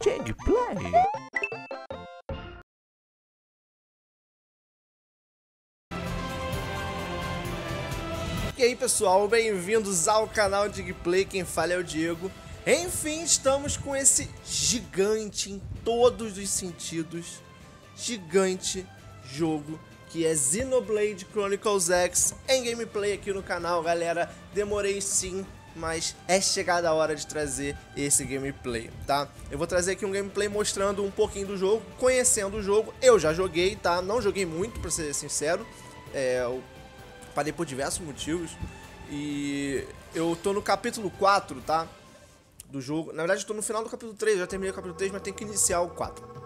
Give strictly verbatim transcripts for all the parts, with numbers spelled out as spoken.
DigPlay. E aí pessoal, bem-vindos ao canal DigPlay, quem fala é o Diego. Enfim, estamos com esse gigante em todos os sentidos, gigante jogo que é Xenoblade Chronicles X em gameplay aqui no canal, galera. Demorei sim, mas é chegada a hora de trazer esse gameplay, tá? Eu vou trazer aqui um gameplay mostrando um pouquinho do jogo, conhecendo o jogo. Eu já joguei, tá? Não joguei muito, pra ser sincero. É, eu parei por diversos motivos. E eu tô no capítulo quatro, tá? Do jogo. Na verdade, eu tô no final do capítulo três. Eu já terminei o capítulo três, mas tem que iniciar o quatro.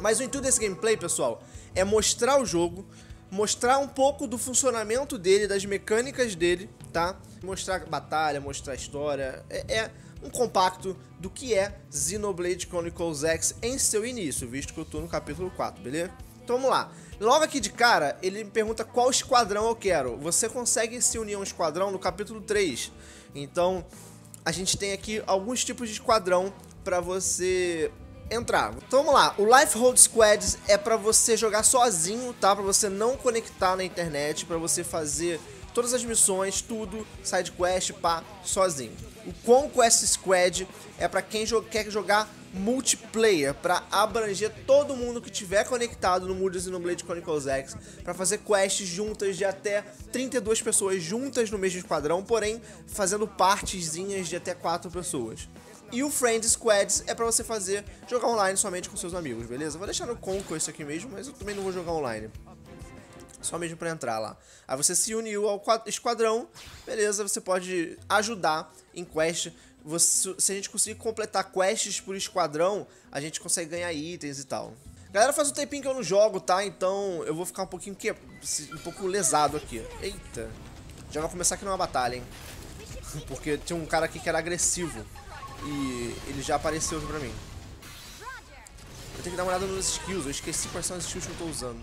Mas o intuito desse gameplay, pessoal, é mostrar o jogo, mostrar um pouco do funcionamento dele, das mecânicas dele, tá? Mostrar a batalha, mostrar a história, é, é um compacto do que é Xenoblade Chronicles X em seu início, visto que eu tô no capítulo quatro, beleza? Então vamos lá. Logo aqui de cara, ele me pergunta qual esquadrão eu quero. Você consegue se unir a um esquadrão no capítulo três. Então, a gente tem aqui alguns tipos de esquadrão pra você entrar. Então vamos lá, o Lifehold Squads é pra você jogar sozinho, tá? Pra você não conectar na internet, pra você fazer todas as missões, tudo, side quest, pá, sozinho. O Conquest Squad é pra quem jo- quer jogar multiplayer, pra abranger todo mundo que tiver conectado no Moodles e no Xenoblade Chronicles X, pra fazer quests juntas de até trinta e duas pessoas juntas no mesmo esquadrão, porém fazendo partezinhas de até quatro pessoas. E o Friend Squads é pra você fazer, jogar online somente com seus amigos, beleza? Vou deixar no Conquest aqui mesmo, mas eu também não vou jogar online. Só mesmo pra entrar lá. Aí você se uniu ao esquadrão, beleza, você pode ajudar em quest. Você, se a gente conseguir completar quests por esquadrão, a gente consegue ganhar itens e tal. Galera, faz um tempinho que eu não jogo, tá? Então eu vou ficar um pouquinho, que... um pouco lesado aqui. Eita, já vai começar aqui numa batalha, hein? Porque tinha um cara aqui que era agressivo. E ele já apareceu aqui pra mim. Eu tenho que dar uma olhada nos skills. Eu esqueci quais são as skills que eu tô usando.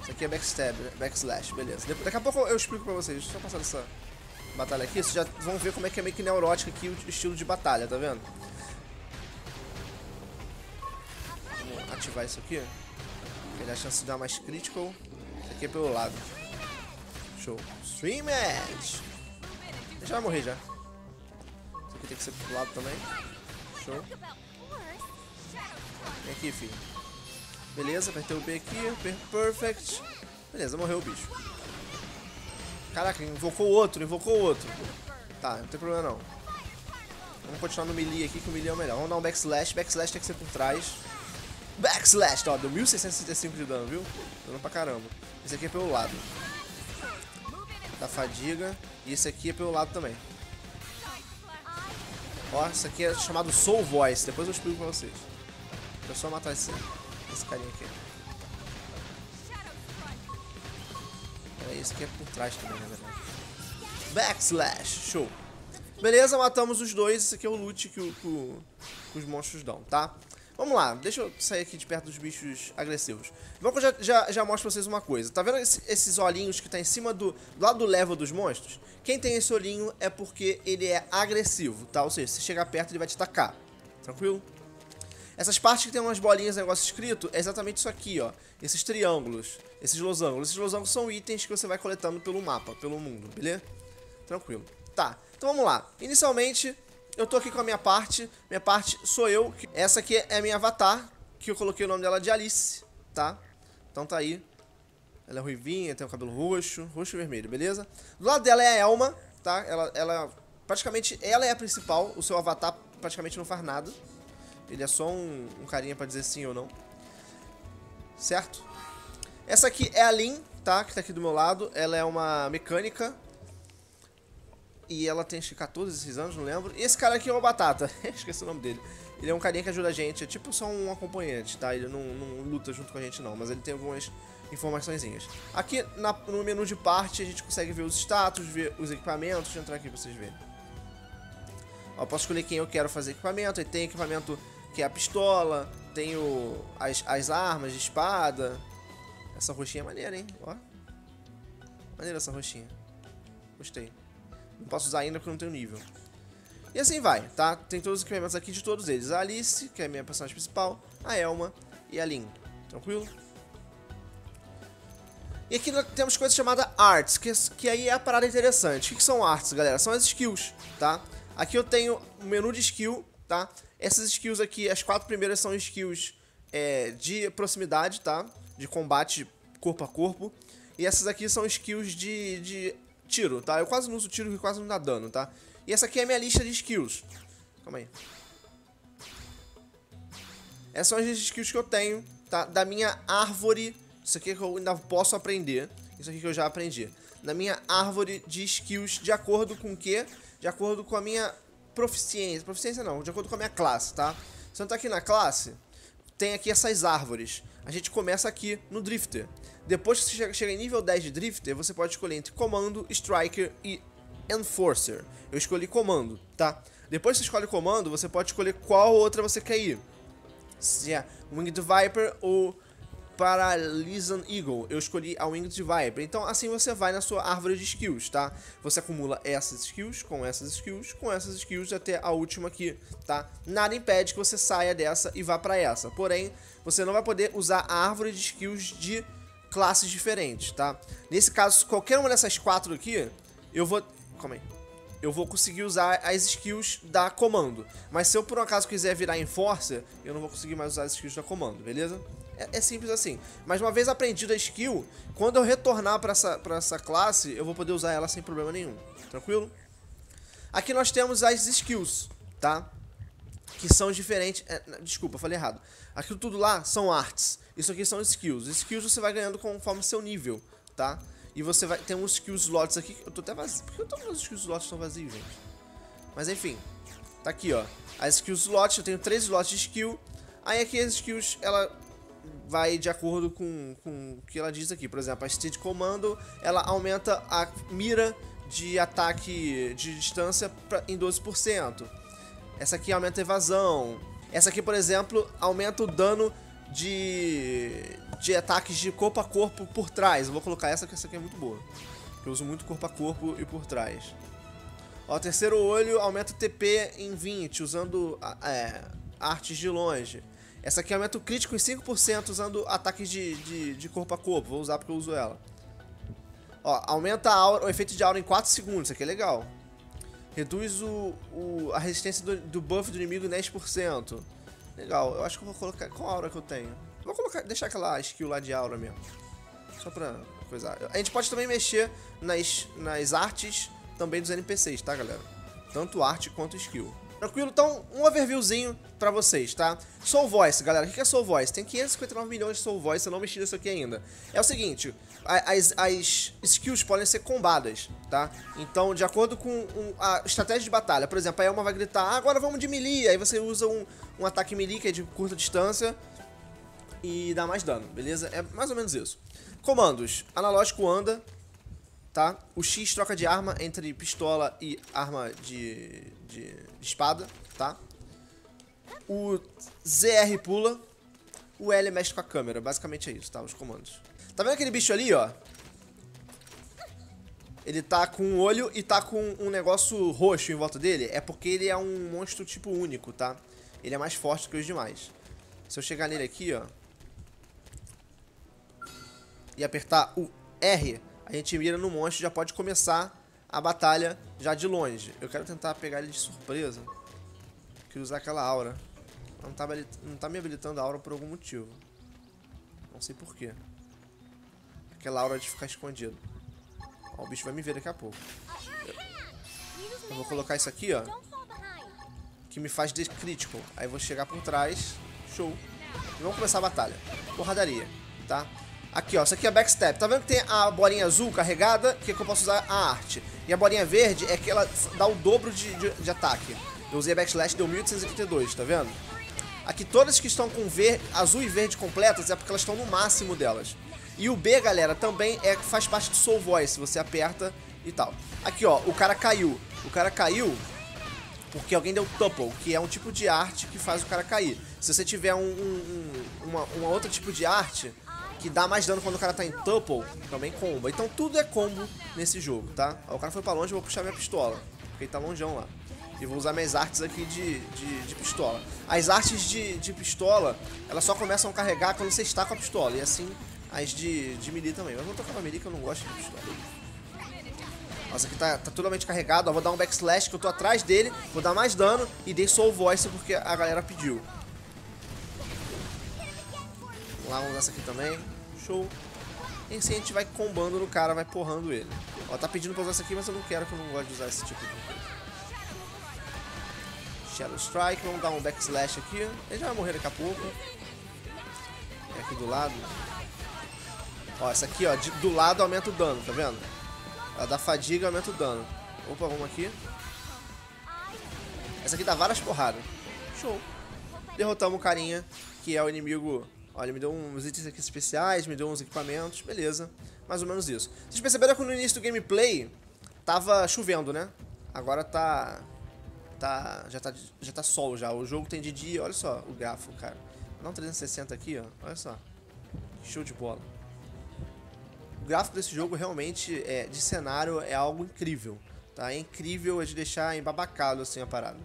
Isso aqui é Backstab, Backslash, beleza. Daqui a pouco eu explico pra vocês. Deixa eu passar dessa batalha aqui. Vocês já vão ver como é que é meio que neurótica aqui o estilo de batalha, tá vendo? Vamos ativar isso aqui. Ele dá a chance de dar mais critical. Isso aqui é pelo lado. Show. Stream Edge. Ele já vai morrer já. Aqui tem que ser pro lado também. Show. Vem aqui, filho. Beleza, apertei o B aqui. Perfect. Beleza, morreu o bicho. Caraca, invocou outro, invocou outro. Tá, não tem problema não. Vamos continuar no melee aqui, que o melee é o melhor. Vamos dar um backslash. Backslash tem que ser por trás. Backslash! Ó, deu mil seiscentos e sessenta e cinco de dano, viu? Dano pra caramba. Esse aqui é pelo lado. Da fadiga. E esse aqui é pelo lado também. Ó, isso aqui é chamado Soul Voice, depois eu explico pra vocês. Deixa eu só matar esse, esse carinha aqui. Peraí, esse aqui é por trás também, na verdade. Backslash, show. Beleza, matamos os dois, esse aqui é o loot que, o, que, o, que os monstros dão, tá? Vamos lá, deixa eu sair aqui de perto dos bichos agressivos. Bom, que eu já, já, já mostro pra vocês uma coisa. Tá vendo esse, esses olhinhos que tá em cima do, do lado do level dos monstros? Quem tem esse olhinho é porque ele é agressivo, tá? Ou seja, se chegar perto ele vai te atacar. Tranquilo? Essas partes que tem umas bolinhas, negócio escrito, é exatamente isso aqui, ó. Esses triângulos, esses losangos. Esses losangos são itens que você vai coletando pelo mapa, pelo mundo, beleza? Tranquilo. Tá, então vamos lá. Inicialmente... eu tô aqui com a minha parte, minha parte sou eu. Essa aqui é a minha avatar, que eu coloquei o nome dela de Alice, tá? Então tá aí. Ela é ruivinha, tem o cabelo roxo, roxo e vermelho, beleza? Do lado dela é a Elma, tá? Ela, ela, praticamente, ela é a principal, o seu avatar praticamente não faz nada. Ele é só um, um carinha pra dizer sim ou não. Certo? Essa aqui é a Lynn, tá? Que tá aqui do meu lado, ela é uma mecânica. E ela tem catorze, dezesseis anos, não lembro. E esse cara aqui é uma batata. Esqueci o nome dele. Ele é um carinha que ajuda a gente. É tipo só um acompanhante, tá? Ele não, não luta junto com a gente, não. Mas ele tem algumas informaçõezinhas. Aqui na, no menu de parte, a gente consegue ver os status, ver os equipamentos. Deixa eu entrar aqui pra vocês verem. Ó, posso escolher quem eu quero fazer equipamento. Aí tem equipamento que é a pistola. Tem o, as, as armas de espada. Essa roxinha é maneira, hein? Ó. Maneira essa roxinha. Gostei. Não posso usar ainda porque não tenho nível. E assim vai, tá? Tem todos os equipamentos aqui de todos eles. A Alice, que é a minha personagem principal, a Elma e a Lin. Tranquilo? E aqui nós temos coisa chamada Arts, que, que aí é a parada interessante. O que são Arts, galera? São as skills, tá? Aqui eu tenho o menu de skill, tá? Essas skills aqui, as quatro primeiras são skills é, de proximidade, tá? De combate corpo a corpo. E essas aqui são skills de, de tiro, tá? Eu quase não uso tiro, que quase não dá dano, tá? E essa aqui é a minha lista de skills. Calma aí. Essas são as skills que eu tenho, tá? Da minha árvore... Isso aqui é que eu ainda posso aprender. Isso aqui que eu já aprendi. Na minha árvore de skills, de acordo com o quê? De acordo com a minha proficiência. Proficiência não, de acordo com a minha classe, tá? Se eu entrar aqui na classe, tem aqui essas árvores. A gente começa aqui no Drifter. Depois que você chega em nível dez de Drifter, você pode escolher entre Comando, Striker e Enforcer. Eu escolhi Comando, tá? Depois que você escolhe Comando, você pode escolher qual outra você quer ir. Se é Winged Viper ou... Para Lisan Eagle, eu escolhi a Winged Viper. Então assim você vai na sua árvore de skills, tá? Você acumula essas skills, com essas skills, com essas skills, até a última aqui, tá? Nada impede que você saia dessa e vá pra essa. Porém, você não vai poder usar a árvore de skills de classes diferentes, tá? Nesse caso, qualquer uma dessas quatro aqui, eu vou... Calma aí. Eu vou conseguir usar as skills da Comando. Mas se eu por um acaso quiser virar Enforcer, eu não vou conseguir mais usar as skills da Comando, beleza? É, é simples assim. Mas uma vez aprendido a skill, quando eu retornar pra essa, pra essa classe, eu vou poder usar ela sem problema nenhum. Tranquilo? Aqui nós temos as skills, tá? Que são diferentes... É, desculpa, falei errado. Aquilo tudo lá são arts. Isso aqui são skills. Skills você vai ganhando conforme seu nível, tá? E você vai... Tem uns skill slots aqui... Eu tô até vazio... Por que todos os skill slots estão vazios, gente? Mas enfim... Tá aqui, ó. As skill slots... Eu tenho três slots de skill. Aí aqui as skills... Ela vai de acordo com, com o que ela diz aqui. Por exemplo, a Steed Comando... Ela aumenta a mira de ataque de distância pra, em doze por cento. Essa aqui aumenta a evasão. Essa aqui, por exemplo... Aumenta o dano de... de ataques de corpo a corpo por trás. Eu vou colocar essa, porque essa aqui é muito boa. Eu uso muito corpo a corpo e por trás. Ó, terceiro olho aumenta o T P em vinte, usando é, artes de longe. Essa aqui aumenta o crítico em cinco por cento, usando ataques de, de, de corpo a corpo. Vou usar porque eu uso ela. Ó, aumenta a aura, o efeito de aura em quatro segundos. Isso aqui é legal. Reduz o, o, a resistência do, do buff do inimigo em dez por cento. Legal, eu acho que eu vou colocar... Qual aura que eu tenho? Vou colocar, deixar aquela skill lá de aura mesmo. Só pra coisar. A gente pode também mexer nas, nas artes também dos N P Cs, tá, galera? Tanto arte quanto skill. Tranquilo? Então, um overviewzinho pra vocês, tá? Soul Voice, galera. O que é Soul Voice? Tem quinhentos e cinquenta e nove milhões de Soul Voice. Eu não mexi nisso aqui ainda. É o seguinte. As, as skills podem ser combadas, tá? Então, de acordo com a estratégia de batalha. Por exemplo, a Elma vai gritar, ah, agora vamos de melee. Aí você usa um, um ataque melee, que é de curta distância. E dá mais dano, beleza? É mais ou menos isso. Comandos. Analógico anda, tá? O X troca de arma entre pistola e arma de, de, de espada, tá? O Z R pula. O L mexe com a câmera. Basicamente é isso, tá? Os comandos. Tá vendo aquele bicho ali, ó? Ele tá com um olho e tá com um negócio roxo em volta dele. É porque ele é um monstro tipo único, tá? Ele é mais forte que os demais. Se eu chegar nele aqui, ó, e apertar o R, a gente mira no monstro e já pode começar a batalha já de longe. Eu quero tentar pegar ele de surpresa. Quero usar aquela aura. Não tá, não tá me habilitando a aura por algum motivo. Não sei porquê. Aquela aura de ficar escondido. Ó, o bicho vai me ver daqui a pouco. Eu vou colocar isso aqui, ó, que me faz de crítico. Aí eu vou chegar por trás. Show. E vamos começar a batalha. Porradaria, tá? Aqui, ó, isso aqui é Backstab. Tá vendo que tem a bolinha azul carregada, que é que eu posso usar a arte. E a bolinha verde é que ela dá o dobro de, de, de ataque. Eu usei a Backslash, deu mil oitocentos e oitenta e dois, tá vendo? Aqui todas que estão com ver, azul e verde completas é porque elas estão no máximo delas. E o B, galera, também é, faz parte do Soul Voice. Você aperta e tal. Aqui, ó, o cara caiu. O cara caiu porque alguém deu Tuple, que é um tipo de arte que faz o cara cair. Se você tiver um, um, um uma, uma outra tipo de arte que dá mais dano quando o cara tá em Tuple, também comba. Então tudo é combo nesse jogo, tá? Ó, o cara foi pra longe, eu vou puxar minha pistola, porque ele tá longeão lá. E vou usar minhas artes aqui de, de, de pistola. As artes de, de pistola, elas só começam a carregar quando você está com a pistola. E assim, as de, de melee também. Mas vou tocar com a melee que eu não gosto de pistola. Nossa, aqui tá, tá totalmente carregado. Ó, vou dar um backslash que eu tô atrás dele. Vou dar mais dano e dei Soul Voice porque a galera pediu. Vamos lá, vamos nessa aqui também. Show. E assim a gente vai combando no cara, vai porrando ele. Ó, tá pedindo pra usar isso aqui, mas eu não quero, porque eu não gosto de usar esse tipo de coisa. Shadow Strike, vamos dar um backslash aqui. Ele já vai morrer daqui a pouco. E aqui do lado. Ó, essa aqui, ó, de, do lado aumenta o dano, tá vendo? Ela dá fadiga, aumenta o dano. Opa, vamos aqui. Essa aqui dá várias porradas. Show. Derrotamos o carinha, que é o inimigo. Olha, me deu uns itens aqui especiais, me deu uns equipamentos, beleza. Mais ou menos isso. Vocês perceberam que no início do gameplay tava chovendo, né? Agora tá... Tá, já, tá, já tá sol já, o jogo tem de dia, olha só o gráfico, cara. Dá um trezentos e sessenta aqui, ó, olha só. Show de bola. O gráfico desse jogo realmente, é, de cenário, é algo incrível, tá? É incrível, é de deixar embabacado assim a parada.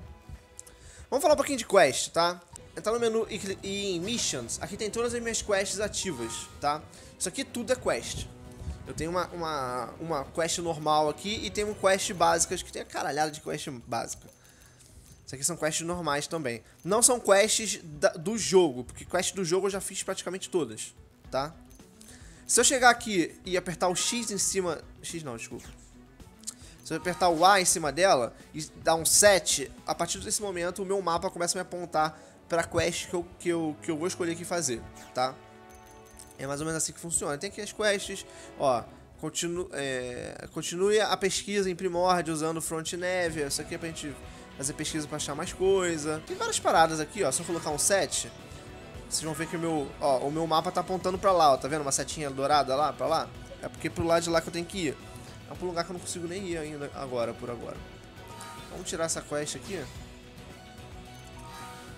Vamos falar um pouquinho de quest, tá? Entrar no menu e, e em missions, aqui tem todas as minhas quests ativas, tá? Isso aqui tudo é quest. Eu tenho uma, uma, uma quest normal aqui e tem um quest básica, acho que tem a caralhada de quest básica. Isso aqui são quests normais também. Não são quests da, do jogo, porque quests do jogo eu já fiz praticamente todas, tá? Se eu chegar aqui e apertar o X em cima... X não, desculpa. Se eu apertar o A em cima dela e dar um sete, a partir desse momento o meu mapa começa a me apontar pra quest que eu, que eu, que eu vou escolher aqui fazer, tá? É mais ou menos assim que funciona. Tem aqui as quests, ó... Continue, é, continue a pesquisa em Primordia usando Frontier Nav. Isso aqui é pra gente... fazer pesquisa pra achar mais coisa. Tem várias paradas aqui, ó. Se eu colocar um sete, vocês vão ver que o meu, ó, o meu mapa tá apontando pra lá, ó. Tá vendo? Uma setinha dourada lá, pra lá. É porque pro lado de lá que eu tenho que ir. É pro lugar que eu não consigo nem ir ainda agora, por agora. Vamos tirar essa quest aqui.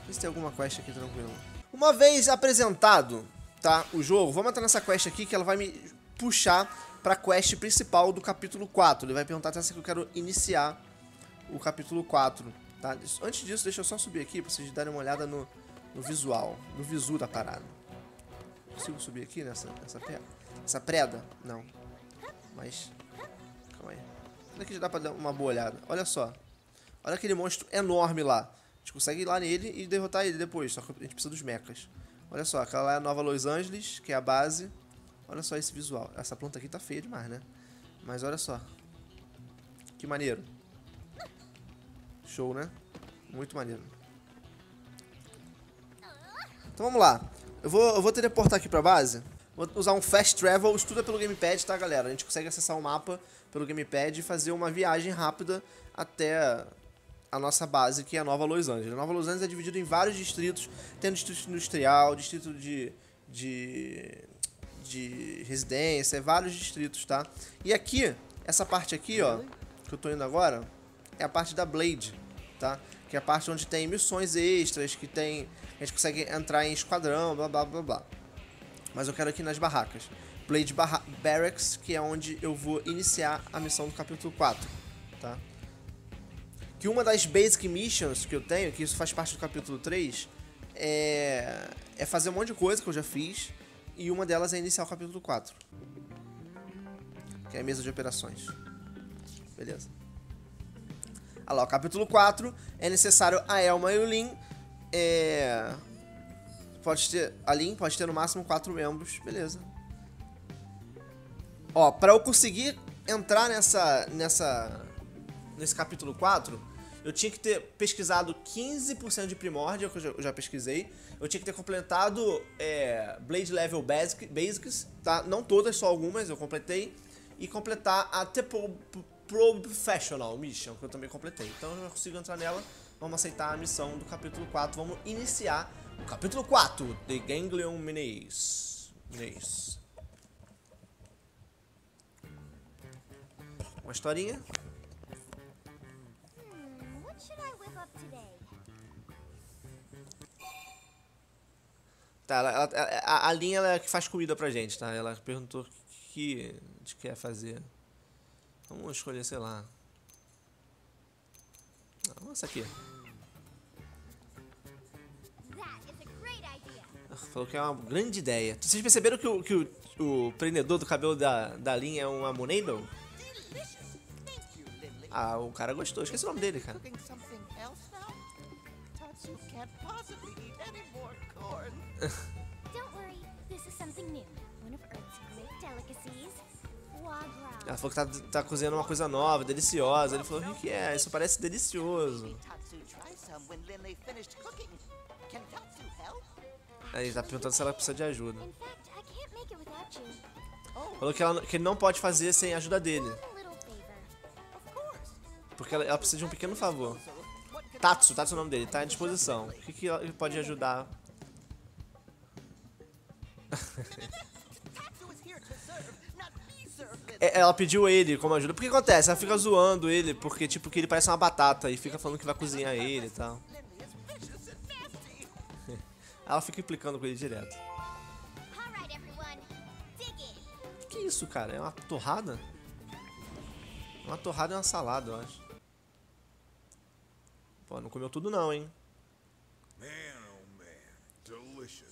Vê se tem alguma quest aqui tranquilo. Uma vez apresentado, tá, o jogo, vamos entrar nessa quest aqui que ela vai me puxar pra quest principal do capítulo quatro. Ele vai perguntar até se eu quero iniciar o capítulo quatro, tá? Antes disso, deixa eu só subir aqui pra vocês darem uma olhada no, no visual, no visu da parada. Consigo subir aqui nessa, nessa, pe... nessa preda? Não. Mas, calma aí. Aqui já dá pra dar uma boa olhada. Olha só. Olha aquele monstro enorme lá. A gente consegue ir lá nele e derrotar ele depois, só que a gente precisa dos mechas. Olha só, aquela lá é a Nova Los Angeles, que é a base. Olha só esse visual. Essa planta aqui tá feia demais, né? Mas olha só. Que maneiro. Show, né? Muito maneiro. Então vamos lá. Eu vou, eu vou teleportar aqui pra base. Vou usar um fast travel. Estuda pelo gamepad, tá, galera? A gente consegue acessar o mapa pelo gamepad e fazer uma viagem rápida até a nossa base, que é a Nova Los Angeles. A Nova Los Angeles é dividida em vários distritos. Tem o distrito industrial, distrito de... de... de residência, vários distritos, tá? E aqui, essa parte aqui, ó, que eu tô indo agora... é a parte da Blade, tá? Que é a parte onde tem missões extras, que tem... a gente consegue entrar em esquadrão, blá, blá, blá, blá. Mas eu quero aqui nas barracas. Blade Barra Barracks, que é onde eu vou iniciar a missão do capítulo quatro, tá? Que uma das basic missions que eu tenho, que isso faz parte do capítulo três, é... é fazer um monte de coisa que eu já fiz, e uma delas é iniciar o capítulo quatro. Que é a mesa de operações. Beleza. Olha lá, o capítulo quatro, é necessário a Elma e o Lin, é... pode ter, a Lin pode ter no máximo quatro membros, beleza. Ó, pra eu conseguir entrar nessa, nessa, nesse capítulo quatro, eu tinha que ter pesquisado quinze por cento de Primordia, que eu já, eu já pesquisei. Eu tinha que ter completado é, Blade Level Basic, Basics, tá? Não todas, só algumas, eu completei. E completar a Tepo... Pro Professional Mission, que eu também completei. Então eu já consigo entrar nela. Vamos aceitar a missão do capítulo quatro. Vamos iniciar o capítulo quatro de Ganglion Mines. Mines. Uma historinha. Tá, ela, ela, a, a linha ela é que faz comida pra gente, tá? Ela perguntou o que a gente quer fazer. Vamos escolher, sei lá. criança aqui. Falou que é uma grande ideia. Vocês perceberam que o, que o, o prendedor do cabelo da, da linha é uma Monado? Ah, o cara gostou. Esqueci o nome dele, cara. Ela falou que tá, tá cozinhando uma coisa nova, deliciosa. Ele falou, o que é? Isso parece delicioso. Aí tá perguntando se ela precisa de ajuda. Falou que, ela, que ele não pode fazer sem a ajuda dele. Porque ela, ela precisa de um pequeno favor. Tatsu, Tatsu é o nome dele, tá à disposição. O que, que ele pode ajudar? Ela pediu ele como ajuda. Porque acontece, ela fica zoando ele, porque tipo que ele parece uma batata e fica falando que vai cozinhar ele e tal. Ela fica implicando com ele direto. Que isso, cara? É uma torrada? Uma torrada é uma salada, eu acho. Pô, não comeu tudo não, hein?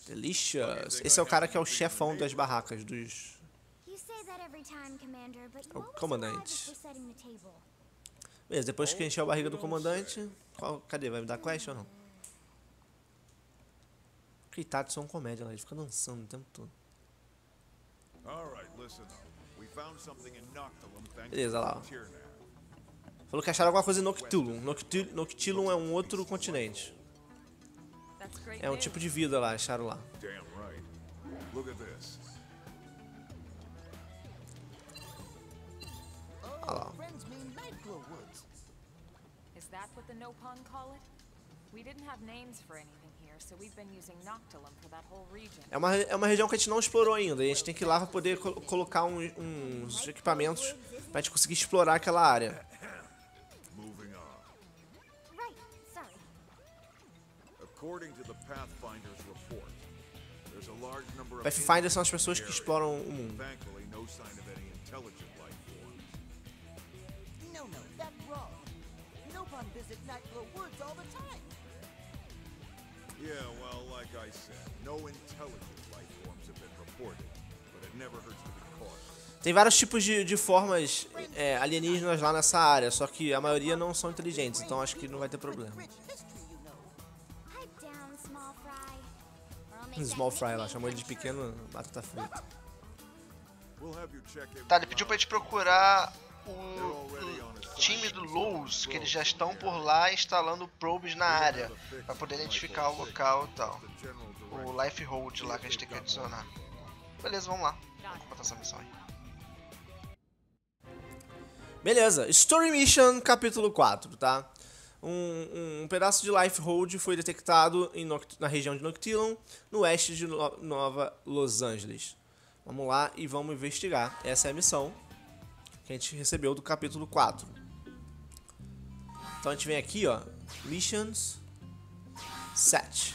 Delicious. Esse é o cara que é o chefão das barracas, dos... É o comandante. Beleza, depois que encher a barriga do comandante... Qual... Cadê? Vai me dar quest ou não? Que Tatsu é um comédia, ele fica dançando o tempo todo. Beleza, lá. Ó. Falou que acharam alguma coisa em Noctilum. Noctil Noctilum é um outro continente. É um tipo de vida lá, acharam lá. Olha lá. É uma, é uma região que a gente não explorou ainda. A gente tem que ir lá para poder co colocar um, uns equipamentos para a gente conseguir explorar aquela área. Pathfinders são as pessoas que exploram o mundo. Não, não, that's wrong. No one visits Nightglow Woods all the time. Yeah, well, like I said, no intelligent life forms have been reported, but it never hurts to be cautious. Tem vários tipos de, de formas é, alienígenas lá nessa área, só que a maioria não são inteligentes, então acho que não vai ter problema. Small Fry lá, chamou ele de pequeno batata frita. Tá, ele pediu pra gente procurar o time do Lowe's, que eles já estão por lá instalando probes na área para poder identificar o local e tal. O Lifehold lá que a gente tem que adicionar. Beleza, vamos lá. Vamos completar essa missão aí. Beleza, Story Mission capítulo quatro, tá? Um, um pedaço de Lifehold foi detectado em Noct na região de Noctilum, no oeste de no Nova Los Angeles. Vamos lá e vamos investigar. Essa é a missão que a gente recebeu do capítulo quatro. Então a gente vem aqui, ó, Missions sete.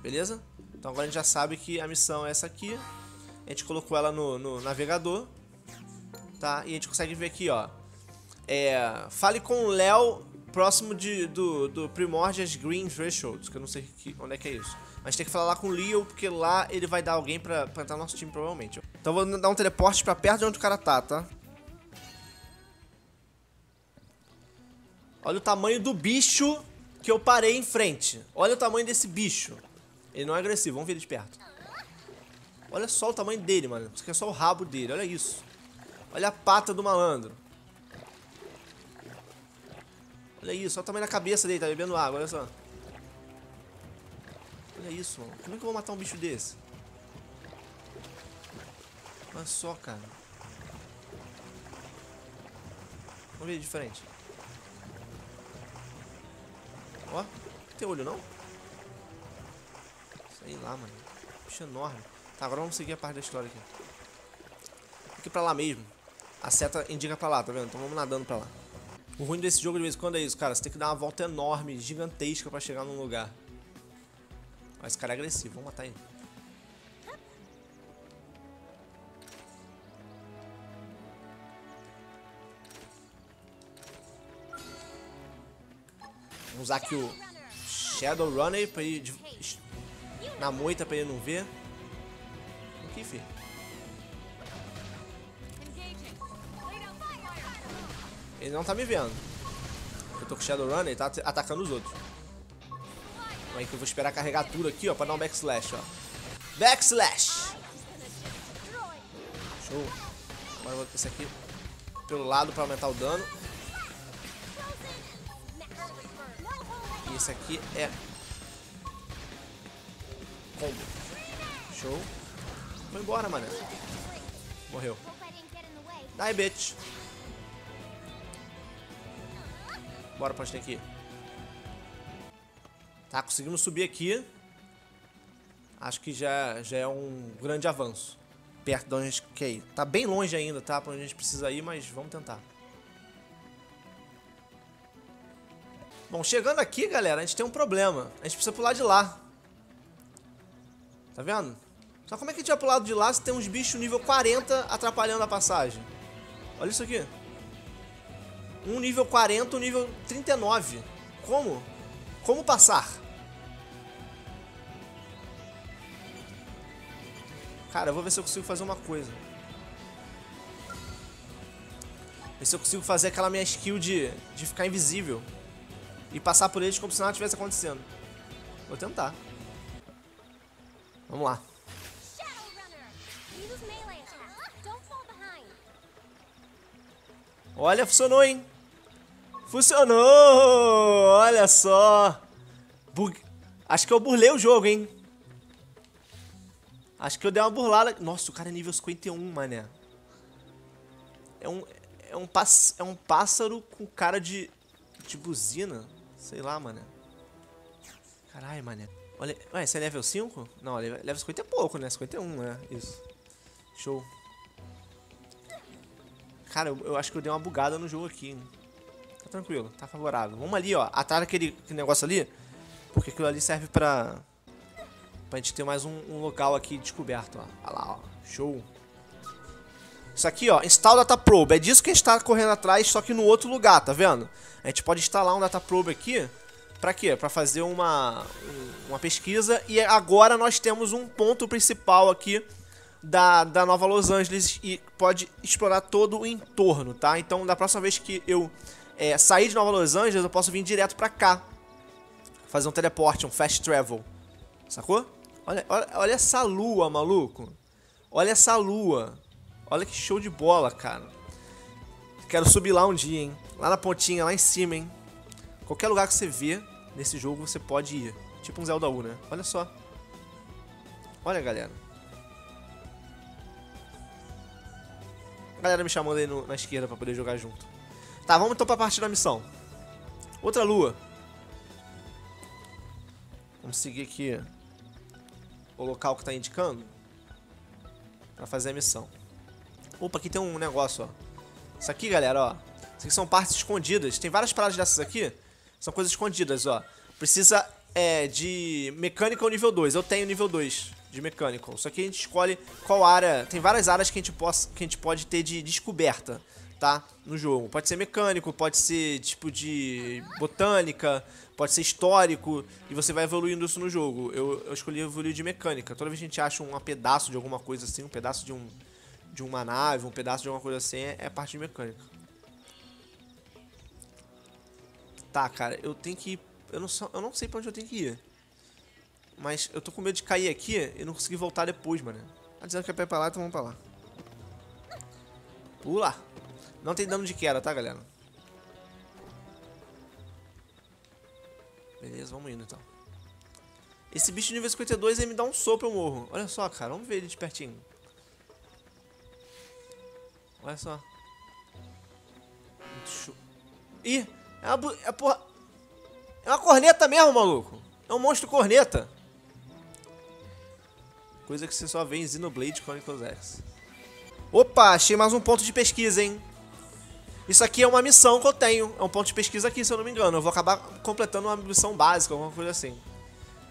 Beleza? Então agora a gente já sabe que a missão é essa aqui. A gente colocou ela no, no navegador, tá? E a gente consegue ver aqui, ó, é, fale com o Léo próximo de, do, do Primordia's Green Threshold, que eu não sei que, onde é que é isso. Mas tem que falar lá com o Leo, porque lá ele vai dar alguém pra, pra entrar no nosso time, provavelmente. Então eu vou dar um teleporte pra perto de onde o cara tá, tá? Olha o tamanho do bicho que eu parei em frente. Olha o tamanho desse bicho. Ele não é agressivo, vamos ver ele de perto. Olha só o tamanho dele, mano. Isso aqui é só o rabo dele, olha isso. Olha a pata do malandro. Olha isso, olha o tamanho da cabeça dele, tá bebendo água, olha só. Olha isso, mano. Como é que eu vou matar um bicho desse? Olha só, cara. Vamos ver ele de frente. Ó, não tem olho não? Sei lá, mano. Bicho enorme. Tá, agora vamos seguir a parte da história aqui. Aqui pra lá mesmo. A seta indica pra lá, tá vendo? Então vamos nadando pra lá. O ruim desse jogo de vez em quando é isso, cara. Você tem que dar uma volta enorme, gigantesca pra chegar num lugar. Ó, esse cara é agressivo. Vamos matar ele. Vou usar aqui o Shadowrunner pra ir de... na moita pra ele não ver. Aqui, filho. Ele não tá me vendo. Eu tô com o Shadowrunner, ele tá atacando os outros. Então aí que eu vou esperar carregar tudo aqui, ó, pra dar um backslash, ó. Backslash! Show. Agora eu vou com esse aqui pelo lado pra aumentar o dano. E esse aqui é... combo. Show. Foi embora, mané. Morreu. Die, bitch. Bora pra gente aqui. Tá, conseguimos subir aqui. Acho que já, já é um grande avanço. Perto de onde a gente quer ir. Tá bem longe ainda, tá? Pra onde a gente precisa ir, mas vamos tentar. Bom, chegando aqui, galera, a gente tem um problema. A gente precisa pular de lá. Tá vendo? Só como é que a gente vai pro lado de lá se tem uns bichos nível quarenta atrapalhando a passagem? Olha isso aqui. Um nível quarenta, um nível trinta e nove. Como? Como passar? Cara, eu vou ver se eu consigo fazer uma coisa. Ver se eu consigo fazer aquela minha skill de, de ficar invisível. E passar por eles como se nada estivesse acontecendo. Vou tentar. Vamos lá. Olha, funcionou, hein? Funcionou! Olha só! Bur... Acho que eu burlei o jogo, hein? Acho que eu dei uma burlada. Nossa, o cara é nível cinquenta e um, mané. É um, é um, pass... é um pássaro com cara de... de buzina. Sei lá, mané. Caralho, mané. Olha... Ué, esse é level cinco? Não, level cinquenta é pouco, né? cinquenta e um, né? Isso. Show. Cara, eu, eu acho que eu dei uma bugada no jogo aqui. Tá tranquilo, tá favorável. Vamos ali, ó, atrás daquele negócio ali. Porque aquilo ali serve pra... pra gente ter mais um, um local aqui descoberto, ó. Olha lá, ó, show. Isso aqui, ó, install data probe. É disso que a gente tá correndo atrás, só que no outro lugar, tá vendo? A gente pode instalar um data probe aqui. Pra quê? Pra fazer uma, uma pesquisa. E agora nós temos um ponto principal aqui Da, da Nova Los Angeles e pode explorar todo o entorno, tá? Então, da próxima vez que eu é, sair de Nova Los Angeles, eu posso vir direto pra cá. Fazer um teleporte, um fast travel. Sacou? Olha, olha, olha essa lua, maluco. Olha essa lua. Olha que show de bola, cara. Quero subir lá um dia, hein? Lá na pontinha, lá em cima, hein? Qualquer lugar que você vê nesse jogo, você pode ir. Tipo um Zelda U, né? Olha só. Olha, galera. A galera me chamando aí no, na esquerda pra poder jogar junto. Tá, vamos então pra parte da missão. Outra lua. Vamos seguir aqui o local que tá indicando pra fazer a missão. Opa, aqui tem um negócio, ó. Isso aqui, galera, ó. Isso aqui são partes escondidas. Tem várias paradas dessas aqui. São coisas escondidas, ó. Precisa é, de Mechanical nível dois. Eu tenho nível dois. De Mechanical. Só que a gente escolhe qual área... Tem várias áreas que a gente, possa, que a gente pode ter de descoberta, tá? No jogo. Pode ser mecânico, pode ser tipo de botânica, pode ser histórico. E você vai evoluindo isso no jogo. Eu, eu escolhi evoluir de mecânica. Toda vez que a gente acha um pedaço de alguma coisa assim, um pedaço de, um, de uma nave, um pedaço de alguma coisa assim, é, é parte de mecânica. Tá, cara. Eu tenho que ir... Eu não, só, eu não sei pra onde eu tenho que ir. Mas eu tô com medo de cair aqui e não conseguir voltar depois, mano. Tá dizendo que é pra ir pra lá, então vamos pra lá. Pula! Não tem dano de queda, tá, galera? Beleza, vamos indo, então. Esse bicho de nível cinquenta e dois, ele me dá um sopro, eu morro. Olha só, cara, vamos ver ele de pertinho. Olha só. Ih! É uma, bu... é, porra... é uma corneta mesmo, maluco! É um monstro corneta! Coisa que você só vê em Xenoblade Chronicles X. Opa, achei mais um ponto de pesquisa, hein? Isso aqui é uma missão que eu tenho. É um ponto de pesquisa aqui, se eu não me engano. Eu vou acabar completando uma missão básica, alguma coisa assim.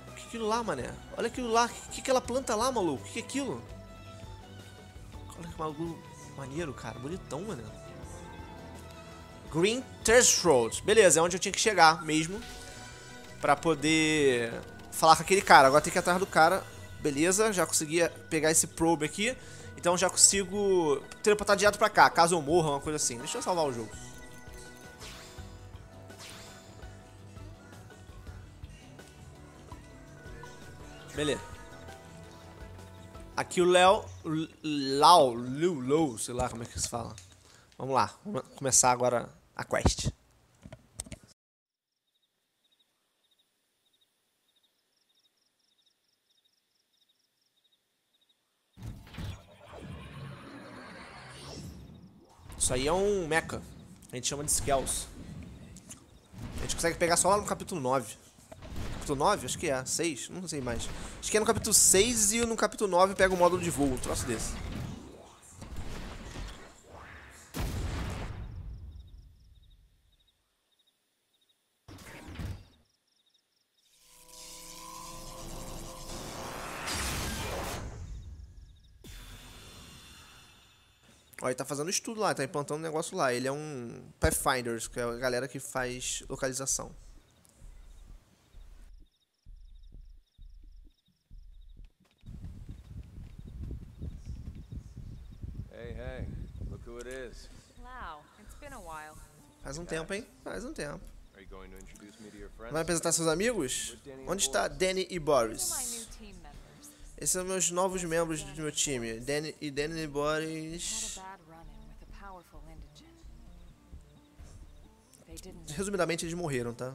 O que é aquilo lá, mané? Olha aquilo lá. O que é aquela planta lá, maluco? O que é aquilo? Olha que maluco maneiro, cara. Bonitão, mané. Green Threshold. Beleza, é onde eu tinha que chegar mesmo. pra poder falar com aquele cara. Agora tem que ir atrás do cara. Beleza, já consegui pegar esse probe aqui. Então já consigo teleportar direto pra cá, caso eu morra, uma coisa assim. Deixa eu salvar o jogo. Beleza. Aqui o Léo... Lau... Liu... Lou... Sei lá como é que se fala. Vamos lá. Vamos começar agora a quest. Isso aí é um mecha. A gente chama de Skells. A gente consegue pegar só lá no capítulo nove. Capítulo nove? Acho que é. seis? Não sei mais. Acho que é no capítulo seis e no capítulo nove pega o módulo de voo. Um troço desse. Ó, ele tá fazendo estudo lá, tá implantando um negócio lá. Ele é um Pathfinders, que é a galera que faz localização. Hey, hey, look who it is. Wow, it's been a while. Faz um tempo, hein? Faz um tempo. Vai apresentar seus amigos? Onde está Danny e Boris? Esses são meus novos membros do meu time, Danny e Danny Boris. Resumidamente, eles morreram, tá?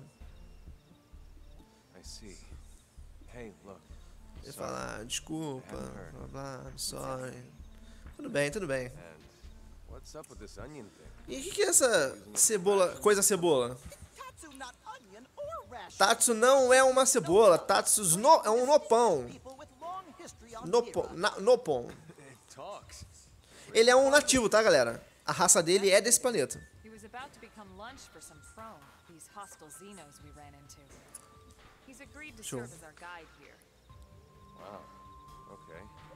Eu falar, desculpa, blá blá, sorry. Tudo bem, tudo bem. E o que, que é essa cebola, coisa cebola? Tatsu não é uma cebola, Tatsu no, é um nopão. Nopon, na, Nopon. Ele é um nativo, tá, galera? A raça dele é desse planeta. Show.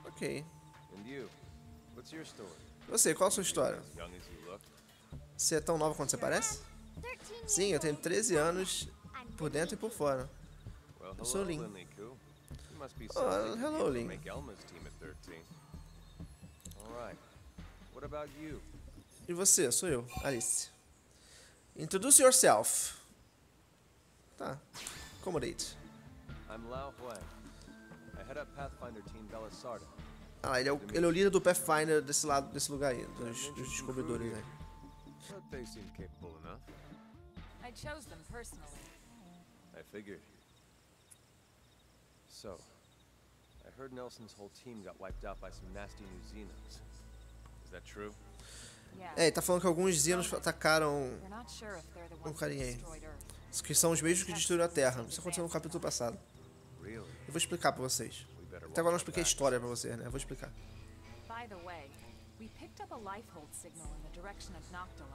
Ok. Você, qual a sua história? Você é tão nova quanto você parece? Sim, eu tenho treze anos por dentro e por fora. Eu sou Lin. Oh, hello, Lin. E você? Sou eu, Alice. Introduce yourself. Tá. Accommodate. Ah, ele é, o, ele é o líder do Pathfinder desse lado, desse lugar aí, dos, dos descobridores aí. So, I heard Nelson's whole team got wiped out by some nasty new Xenos. Is that true? É, ele tá falando que alguns Xenos atacaram um carinha aí. Que são os mesmos que destruíram a Terra. Isso aconteceu no capítulo passado. Eu vou explicar pra vocês. Até agora não expliquei a história pra vocês, né? Eu vou explicar. By the way, we picked up a Lifehold signal in the direction of Noctilum.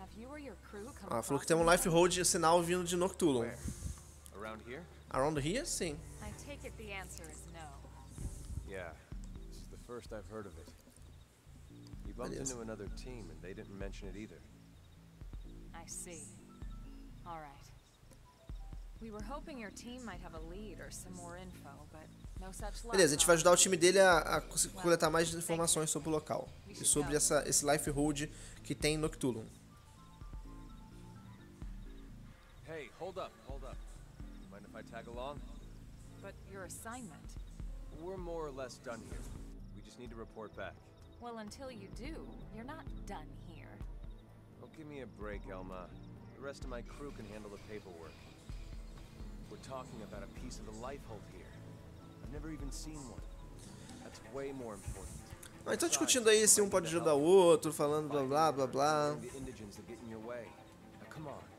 Have you or your crew come? Ah, falou que tem um Lifehold sinal vindo de Noctilum. Around here? Around here? Sim. I take it the answer is no. Yeah, this is the first I've heard of it. You bumped into another team and they didn't mention it either. I see. All right. We were hoping your team might have a lead or some more info, but no such luck. Beleza, a gente vai ajudar o time dele a, a coletar mais informações sobre o local e sobre essa esse Lifehold que tem em Noctilum. Hey, hold up, hold up. Mind if I tag along? But your assignment? We're more or less done here. We just need to report back. Well, until you do, you're not done here. Oh, give me a break, Elma. The rest of my crew can handle the paperwork. We're talking about a piece of the Lifehold here. I've never even seen one. That's way more important. Nós estamos discutindo aí se um pode ajudar o outro, falando blá blá blá blá. Come on.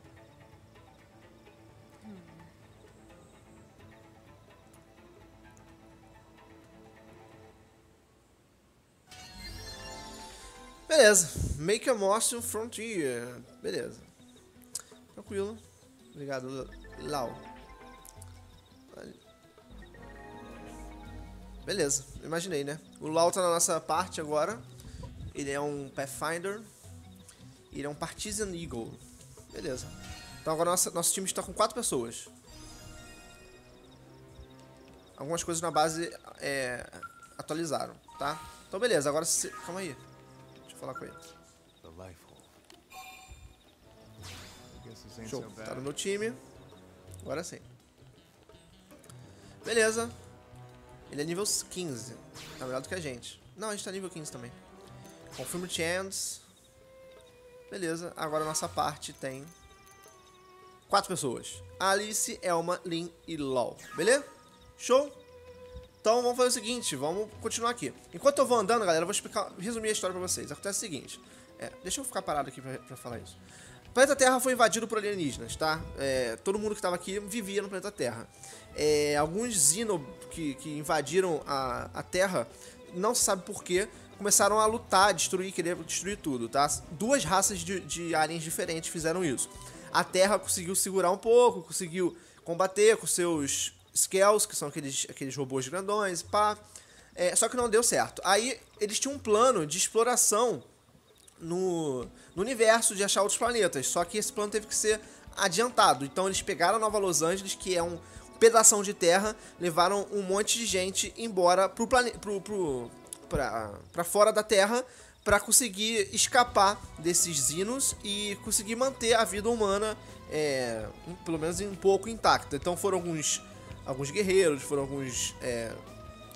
Beleza, Make a Monster Frontier, beleza, tranquilo, obrigado, Lau. Beleza, imaginei, né? O Lau tá na nossa parte agora, ele é um Pathfinder, ele é um Partisan Eagle, beleza. Então agora nossa, nosso time está com quatro pessoas, algumas coisas na base é, atualizaram, tá? Então beleza, agora se... Calma aí. Deixa eu falar com ele. Show, tá no meu time. Agora sim. Beleza. Ele é nível quinze. Tá melhor do que a gente. Não, a gente tá nível quinze também. Confirm chance. Beleza, agora a nossa parte tem quatro pessoas. Alice, Elma, Lin e Lol. Beleza? Show? Então vamos fazer o seguinte, vamos continuar aqui. Enquanto eu vou andando, galera, eu vou explicar, resumir a história pra vocês. Acontece o seguinte. É, deixa eu ficar parado aqui pra, pra falar isso. O planeta Terra foi invadido por alienígenas, tá? É, todo mundo que tava aqui vivia no planeta Terra. É, alguns Xeno que, que invadiram a, a Terra, não se sabe porquê, começaram a lutar, destruir, querer destruir tudo, tá? Duas raças de, de aliens diferentes fizeram isso. A Terra conseguiu segurar um pouco, conseguiu combater com seus Skells, que são aqueles, aqueles robôs grandões, pá. É, só que não deu certo. Aí eles tinham um plano de exploração no, no universo, de achar outros planetas. Só que esse plano teve que ser adiantado. Então eles pegaram a Nova Los Angeles, que é um pedação de terra, levaram um monte de gente embora pro planeta... Pro, pro, pra, pra fora da Terra, pra conseguir escapar desses Xenos e conseguir manter a vida humana, é, um, pelo menos um pouco intacta. Então foram alguns, alguns guerreiros, foram alguns é,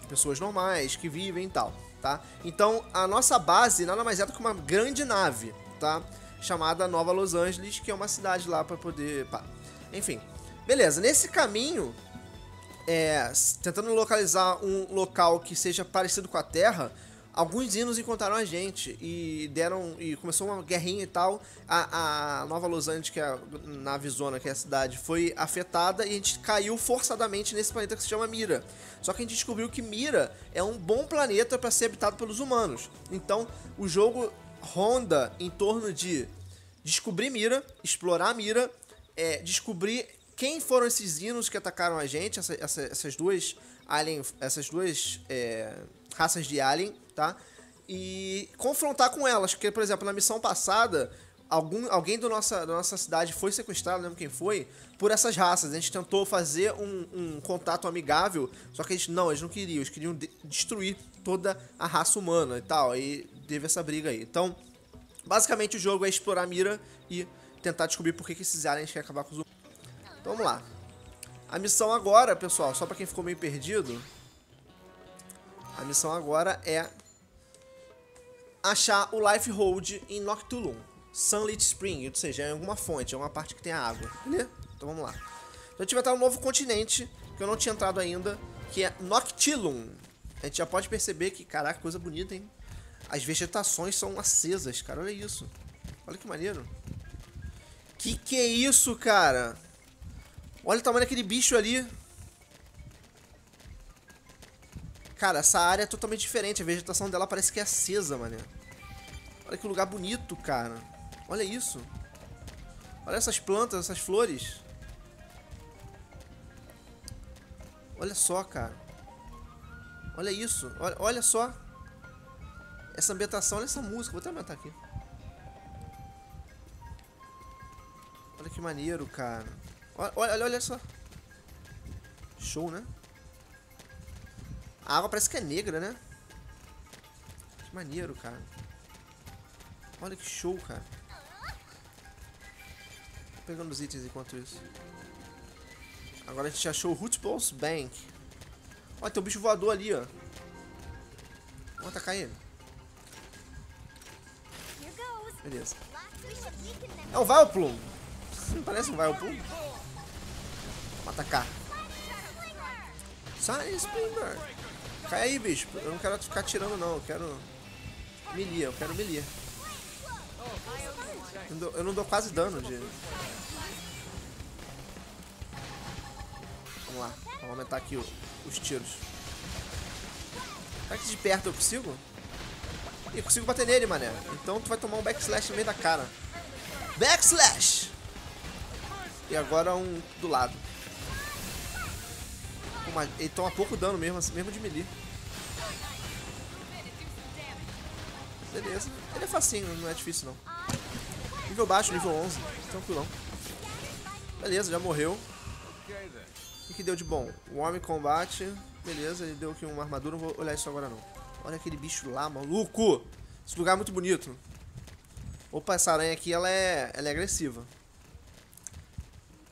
pessoas normais que vivem e tal, tá? Então a nossa base nada mais é do que uma grande nave, tá? Chamada Nova Los Angeles, que é uma cidade lá pra poder... Pá. Enfim, beleza. Nesse caminho... É, tentando localizar um local que seja parecido com a Terra, alguns Xenos encontraram a gente e deram e começou uma guerrinha e tal. A, a Nova Los Angeles, que é a nave zona, que é a cidade, foi afetada e a gente caiu forçadamente nesse planeta que se chama Mira. Só que a gente descobriu que Mira é um bom planeta para ser habitado pelos humanos. Então o jogo ronda em torno de descobrir Mira, explorar Mira, é, descobrir quem foram esses Xenos que atacaram a gente, essa, essa, essas duas, alien, essas duas é, raças de alien, tá? E confrontar com elas, porque, por exemplo, na missão passada, algum, alguém do nossa, da nossa cidade foi sequestrado, não lembro quem foi, por essas raças. A gente tentou fazer um, um contato amigável, só que a gente, não, eles não queriam, eles queriam de destruir toda a raça humana e tal, aí teve essa briga aí. Então, basicamente o jogo é explorar Mira e tentar descobrir por que, que esses aliens querem acabar com os humanos. Então, vamos lá. A missão agora, pessoal, só pra quem ficou meio perdido, a missão agora é achar o Lifehold em Noctilum, Sunlit Spring, ou seja, em alguma fonte, alguma parte que tenha água, beleza? Então vamos lá. Então, a gente vai entrar num novo continente, que eu não tinha entrado ainda, que é Noctilum. A gente já pode perceber que, caraca, coisa bonita, hein? As vegetações são acesas, cara, olha isso. Olha que maneiro. Que que é isso, cara? Olha o tamanho daquele bicho ali. Cara, essa área é totalmente diferente. A vegetação dela parece que é acesa, mané. Olha que lugar bonito, cara. Olha isso. Olha essas plantas, essas flores. Olha só, cara. Olha isso. Olha, olha só. Essa ambientação, olha essa música. Vou até aumentar aqui. Olha que maneiro, cara. Olha, olha, olha só. Show, né? A água parece que é negra, né? Que maneiro, cara. Olha que show, cara. Tô pegando os itens enquanto isso. Agora a gente achou o Rootballs Bank. Olha, tem um bicho voador ali, ó. Vamos atacar ele. Beleza. É o Valplum. Não parece um Valplum? Atacar. Sai, Splinter. Cai aí, bicho. Eu não quero ficar atirando, não. Eu quero... Melee. Eu quero melee. Eu não dou, eu não dou quase dano de... Vamos lá. Vamos aumentar aqui o, os tiros. Será que de perto eu consigo? Ih, eu consigo bater nele, mané. Então tu vai tomar um backslash no meio da cara. Backslash! E agora um do lado. Ele toma pouco dano mesmo, mesmo de melee. Beleza. Ele é facinho, não é difícil não. Nível baixo, nível onze. Tranquilão. Beleza, já morreu. O que deu de bom? O homem combate. Beleza, ele deu aqui uma armadura. Não vou olhar isso agora não. Olha aquele bicho lá, maluco. Esse lugar é muito bonito. Opa, essa aranha aqui, ela é, ela é agressiva.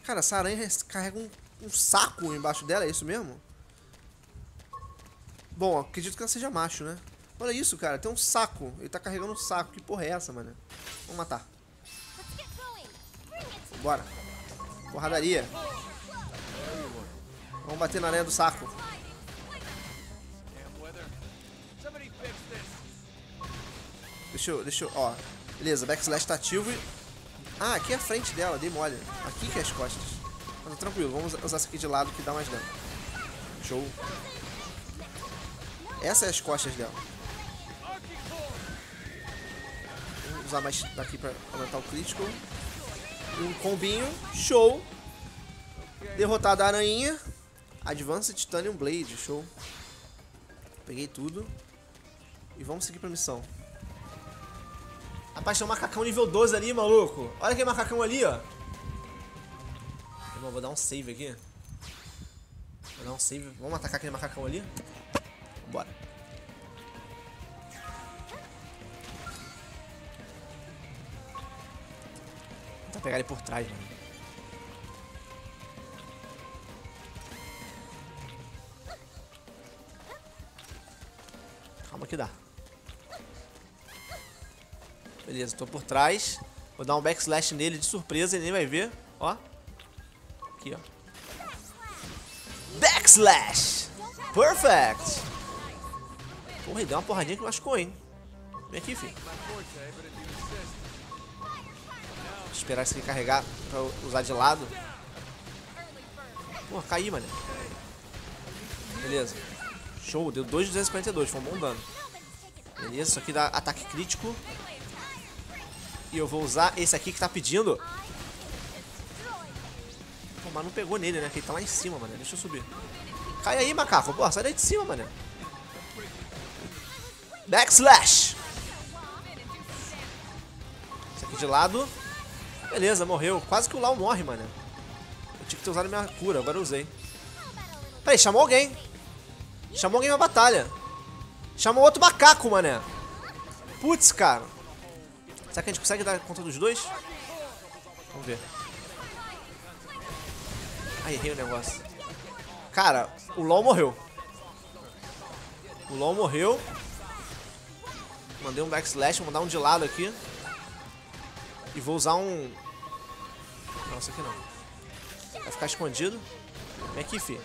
Cara, essa aranha carrega um, um saco embaixo dela, é isso mesmo? Bom, acredito que ela seja macho, né? Olha isso, cara, tem um saco. Ele tá carregando um saco, que porra é essa, mano? Vamos matar. Bora. Porradaria. Vamos bater na aranha do saco. Deixa eu, deixa eu, ó. Beleza, backslash tá ativo e... Ah, aqui é a frente dela, dei mole. Aqui que é as costas. Mas tranquilo, vamos usar isso aqui de lado que dá mais dano. Show. Essa é as costas dela. Vamos usar mais daqui pra aumentar o crítico. E um combinho, show. Derrotada a aranha. Advanced Titanium Blade, show. Peguei tudo. E vamos seguir pra missão. Rapaz, tem um macacão nível doze ali, maluco. Olha aquele macacão ali, ó. Eu vou dar um save aqui. Vou dar um save. Vamos atacar aquele macacão ali. Bora. Vou tentar pegar ele por trás, mano. Calma que dá. Beleza, tô por trás. Vou dar um backslash nele de surpresa, ele nem vai ver. Ó. Aqui, ó. Backslash! Perfect! Porra, ele deu uma porradinha que machucou, hein? Vem aqui, filho. Vou esperar isso aqui carregar pra usar de lado. Porra, caí, mano. Beleza. Show, deu dois de duzentos e quarenta e dois, foi um bom dano. Beleza, isso aqui dá ataque crítico. E eu vou usar esse aqui que tá pedindo. Pô, mas não pegou nele, né? Que ele tá lá em cima, mano. Deixa eu subir. Cai aí, macaco. Pô, sai daí de cima, mano. Backslash. Esse aqui de lado. Beleza, morreu. Quase que o Lau morre, mano. Eu tinha que ter usado a minha cura. Agora eu usei. Peraí, chamou alguém. Chamou alguém na batalha. Chamou outro macaco, mano. Putz, cara. Será que a gente consegue dar conta dos dois? Vamos ver. Ai, errei o negócio. Cara, o LOL morreu. O LOL morreu. Mandei um backslash, vou mandar um de lado aqui. E vou usar um... Não, isso aqui não. Vai ficar escondido. Vem aqui, fi.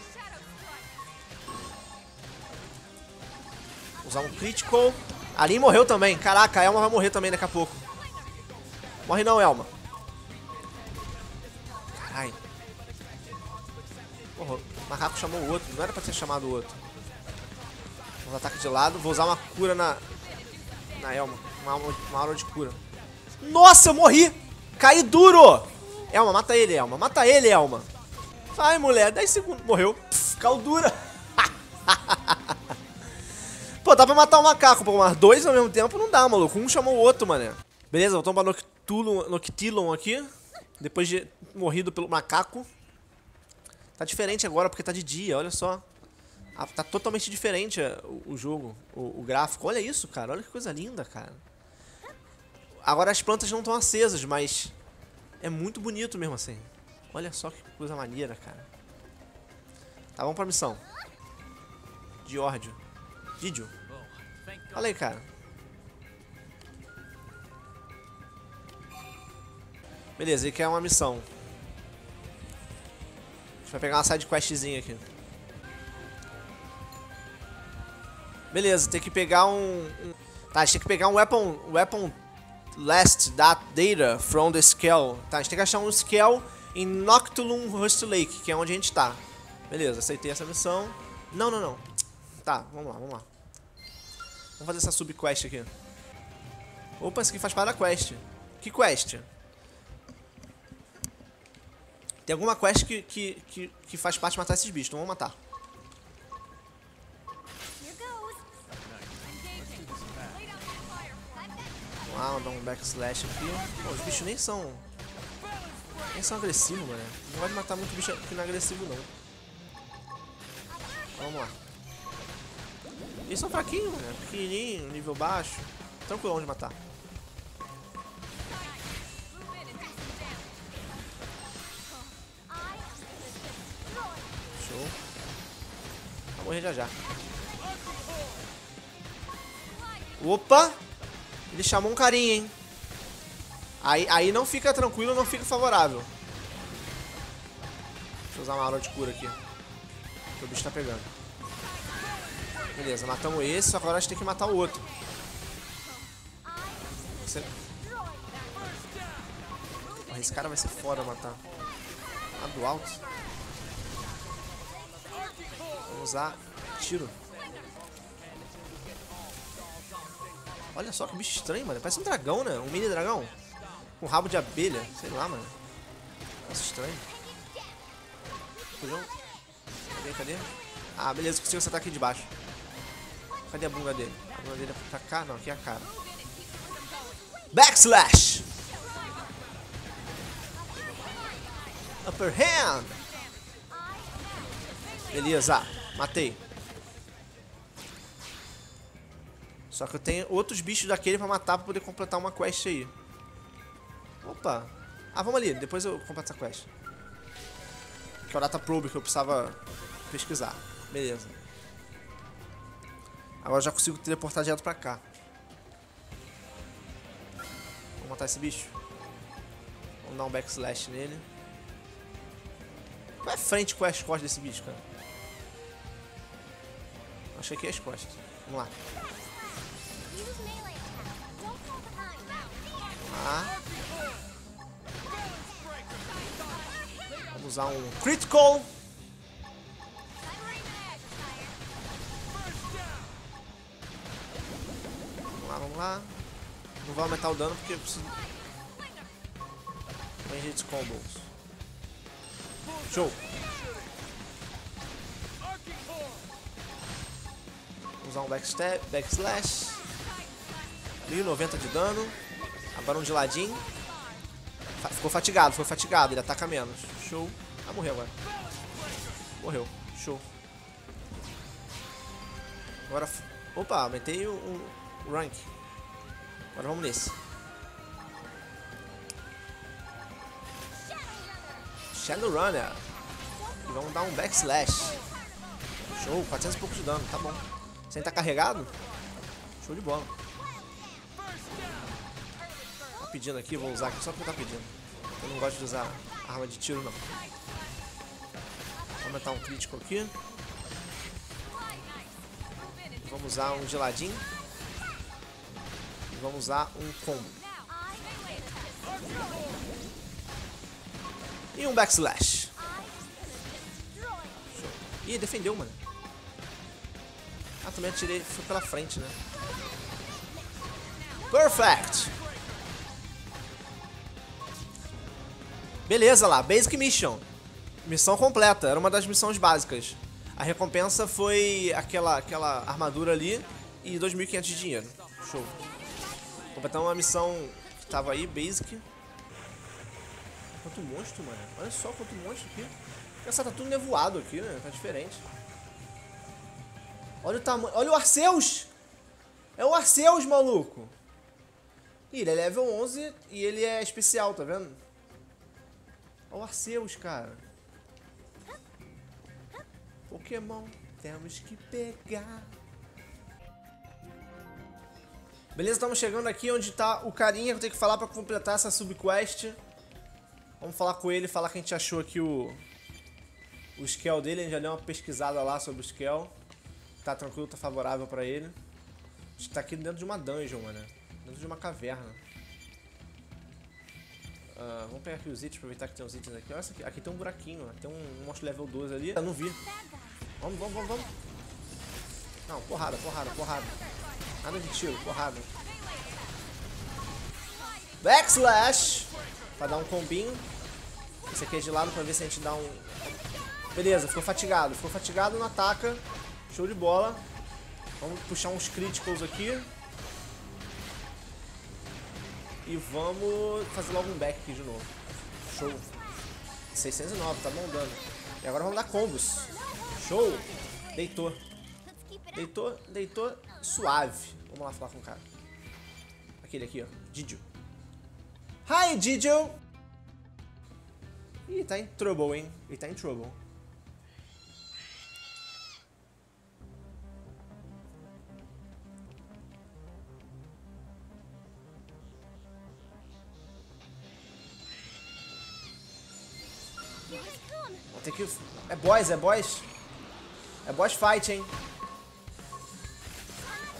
Vou usar um critical. Ali morreu também. Caraca, a Elma vai morrer também daqui a pouco. Morre não, Elma. Caralho. Porra, o macaco chamou o outro. Não era pra ter chamado o outro. Vamos ataque de lado. Vou usar uma cura na... Na Elma. Uma, uma aura de cura. Nossa, eu morri! Caí duro! Elma, mata ele, Elma. Mata ele, Elma. Vai, mulher. dez segundos. Morreu. Pff, caiu dura. Pô, dá pra matar o um macaco. Pô, mas dois ao mesmo tempo não dá, maluco. Um chamou o outro, mané. Beleza, voltamos pra Noctilum, Noctilum aqui. Depois de morrido pelo macaco. Tá diferente agora porque tá de dia, olha só. Ah, tá totalmente diferente o, o jogo, o, o gráfico. Olha isso, cara. Olha que coisa linda, cara. Agora as plantas não estão acesas, mas é muito bonito mesmo assim. Olha só que coisa maneira, cara. Tá, vamos pra missão. Didio. Didio. Olha aí, cara. Beleza, ele quer uma missão. A gente vai pegar uma sidequestzinha aqui. Beleza, tem que pegar um... um... Tá, a gente tem que pegar um weapon... Weapon last data from the Skell. Tá, a gente tem que achar um Skell em Noctilum Rust Lake, que é onde a gente tá. Beleza, aceitei essa missão. Não, não, não. Tá, vamos lá, vamos lá. Vamos fazer essa subquest aqui. Opa, isso aqui faz parte da quest. Que quest? Tem alguma quest que, que, que, que faz parte de matar esses bichos, então vamos matar. Vamos lá, mandar um backslash aqui. Pô, os bichos nem são... Nem são agressivos, mano. Não vai matar muito bicho que não é agressivo, não. Vamos lá. Eles são fraquinhos, né? Pequenininho, nível baixo. Tranquilão de matar. Show. Vou morrer já já. Opa! Ele chamou um carinha, hein? Aí, aí não fica tranquilo, não fica favorável. Deixa eu usar uma aula de cura aqui. O bicho tá pegando. Beleza, matamos esse, agora a gente tem que matar o outro. Esse cara vai ser foda matar. Ah, do alto. Vamos usar tiro. Olha só que bicho estranho, mano. Parece um dragão, né? Um mini dragão. Com rabo de abelha. Sei lá, mano. Nossa, estranho. Cadê, cadê? Ah, beleza. Consigo acertar aqui de baixo. Cadê a bunda dele? A bunda dele é pra cá? Não, aqui é a cara. Backslash! Upper hand! Beleza. Matei. Só que eu tenho outros bichos daquele pra matar pra poder completar uma quest aí. Opa. Ah, vamos ali. Depois eu completo essa quest. Que é o Data Probe que eu precisava pesquisar. Beleza. Agora eu já consigo teleportar direto pra cá. Vamos matar esse bicho. Vamos dar um backslash nele. Qual é a frente com as costas desse bicho, cara? Achei que é as costas. Vamos lá. Ah. Vamos usar um critical. Vamos lá, vamos lá. Não vai aumentar o dano porque eu preciso. Winged combos. Show. Vamos usar um backstab, backslash. mil e noventa de dano. Barão de ladinho. Fa ficou fatigado, foi fatigado. Ele ataca menos. Show. Ah, morreu agora. Morreu. Show. Agora... Opa, aumentei o, o rank. Agora vamos nesse. Shadow Runner. E vamos dar um backslash. Show. quatrocentos e pouco de dano. Tá bom. Sem estar carregado? Show de bola. Pedindo aqui, vou usar aqui só porque tá pedindo. Eu não gosto de usar arma de tiro, não. Vou aumentar um crítico aqui. Vamos usar um geladinho. E vamos usar um combo. E um backslash. Show. Ih, defendeu, mano. Ah, também atirei. Foi pela frente, né? Perfect! Beleza lá, Basic Mission. Missão completa, era uma das missões básicas. A recompensa foi aquela, aquela armadura ali e dois mil e quinhentos de dinheiro. Show. Completamos uma missão que tava aí, Basic. Quanto monstro, mano. Olha só quanto monstro aqui. Essa tá tudo nevoado aqui, né? Tá diferente. Olha o tamanho. Olha o Arceus! É o Arceus, maluco! Ih, ele é level onze e ele é especial, tá vendo? Olha o Arceus, cara. Pokémon, temos que pegar. Beleza, estamos chegando aqui onde tá o carinha que eu tenho que falar pra completar essa subquest. Vamos falar com ele, falar que a gente achou aqui o... O Skell dele, a gente já deu uma pesquisada lá sobre o Skell. Tá tranquilo, tá favorável pra ele. A gente tá aqui dentro de uma dungeon, mano. Dentro de uma caverna. Uh, vamos pegar aqui os itens, aproveitar que tem uns itens aqui. Olha isso aqui, aqui tem um buraquinho, ó. Tem um monstro level doze ali. Eu não vi. Vamos, vamos, vamos, vamos. Não, porrada, porrada, porrada. Nada de tiro, porrada. Backslash! Pra dar um combinho. Esse aqui é de lado pra ver se a gente dá um... Beleza, ficou fatigado. Ficou fatigado, não ataca. Show de bola. Vamos puxar uns criticals aqui. E vamos fazer logo um back aqui de novo. Show. seiscentos e nove, tá bom dano. E agora vamos dar combos. Show. Deitou. Deitou, deitou. Suave. Vamos lá falar com o cara. Aquele aqui, ó. Didio. Hi, Didio! Ih, tá em trouble, hein? Ele tá em trouble. Vou ter que... É boss, é boss. É boss fight, hein?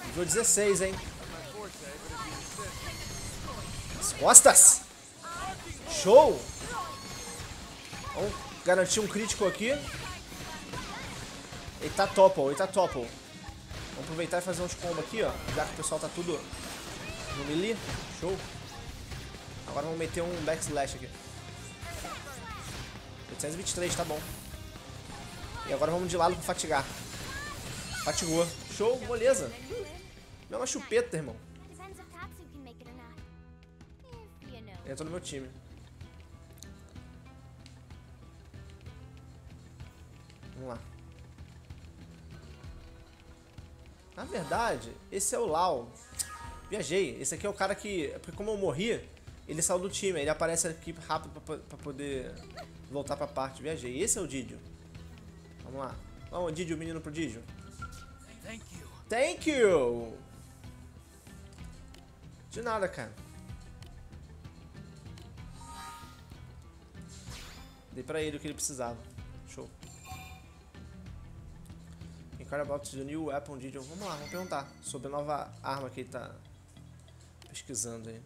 Nível dezesseis, hein? As costas! Show! Vamos garantir um crítico aqui. Ele tá topple, ele tá topple. Vamos aproveitar e fazer uns combos aqui, ó. Já que o pessoal tá tudo no melee. Show. Agora vamos meter um backslash aqui. oitocentos e vinte e três, tá bom. E agora vamos de lado pra fatigar. Fatigou. Show, beleza. Não é uma chupeta, irmão. Entrou no meu time. Vamos lá. Na verdade, esse é o Lau. Viajei. Esse aqui é o cara que... Porque como eu morri, ele saiu do time. Ele aparece aqui rápido pra, pra poder voltar pra parte. Viajei. Esse é o Didio. Vamos lá. Vamos, Didio, menino prodígio. Thank you. Thank you. De nada, cara. Dei pra ele o que ele precisava. Show. Inquire about the new weapon, Didio. Vamos lá, vamos perguntar sobre a nova arma que ele tá pesquisando aí.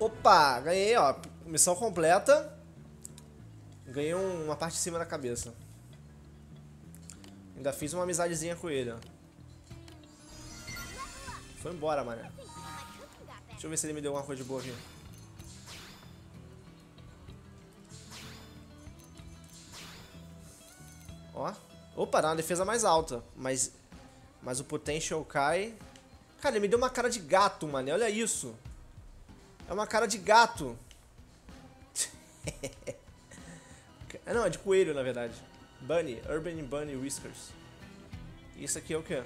Opa, ganhei, ó. Missão completa. Ganhei um, uma parte de cima da cabeça. Ainda fiz uma amizadezinha com ele, ó. Foi embora, mané. Deixa eu ver se ele me deu alguma coisa de boa aqui. Ó. Opa, dá uma defesa mais alta. Mas, mas o potential cai. Cara, ele me deu uma cara de gato, mané. Olha isso. É uma cara de gato. Não, é de coelho, na verdade. Bunny, Urban Bunny Whiskers. Isso aqui é o que?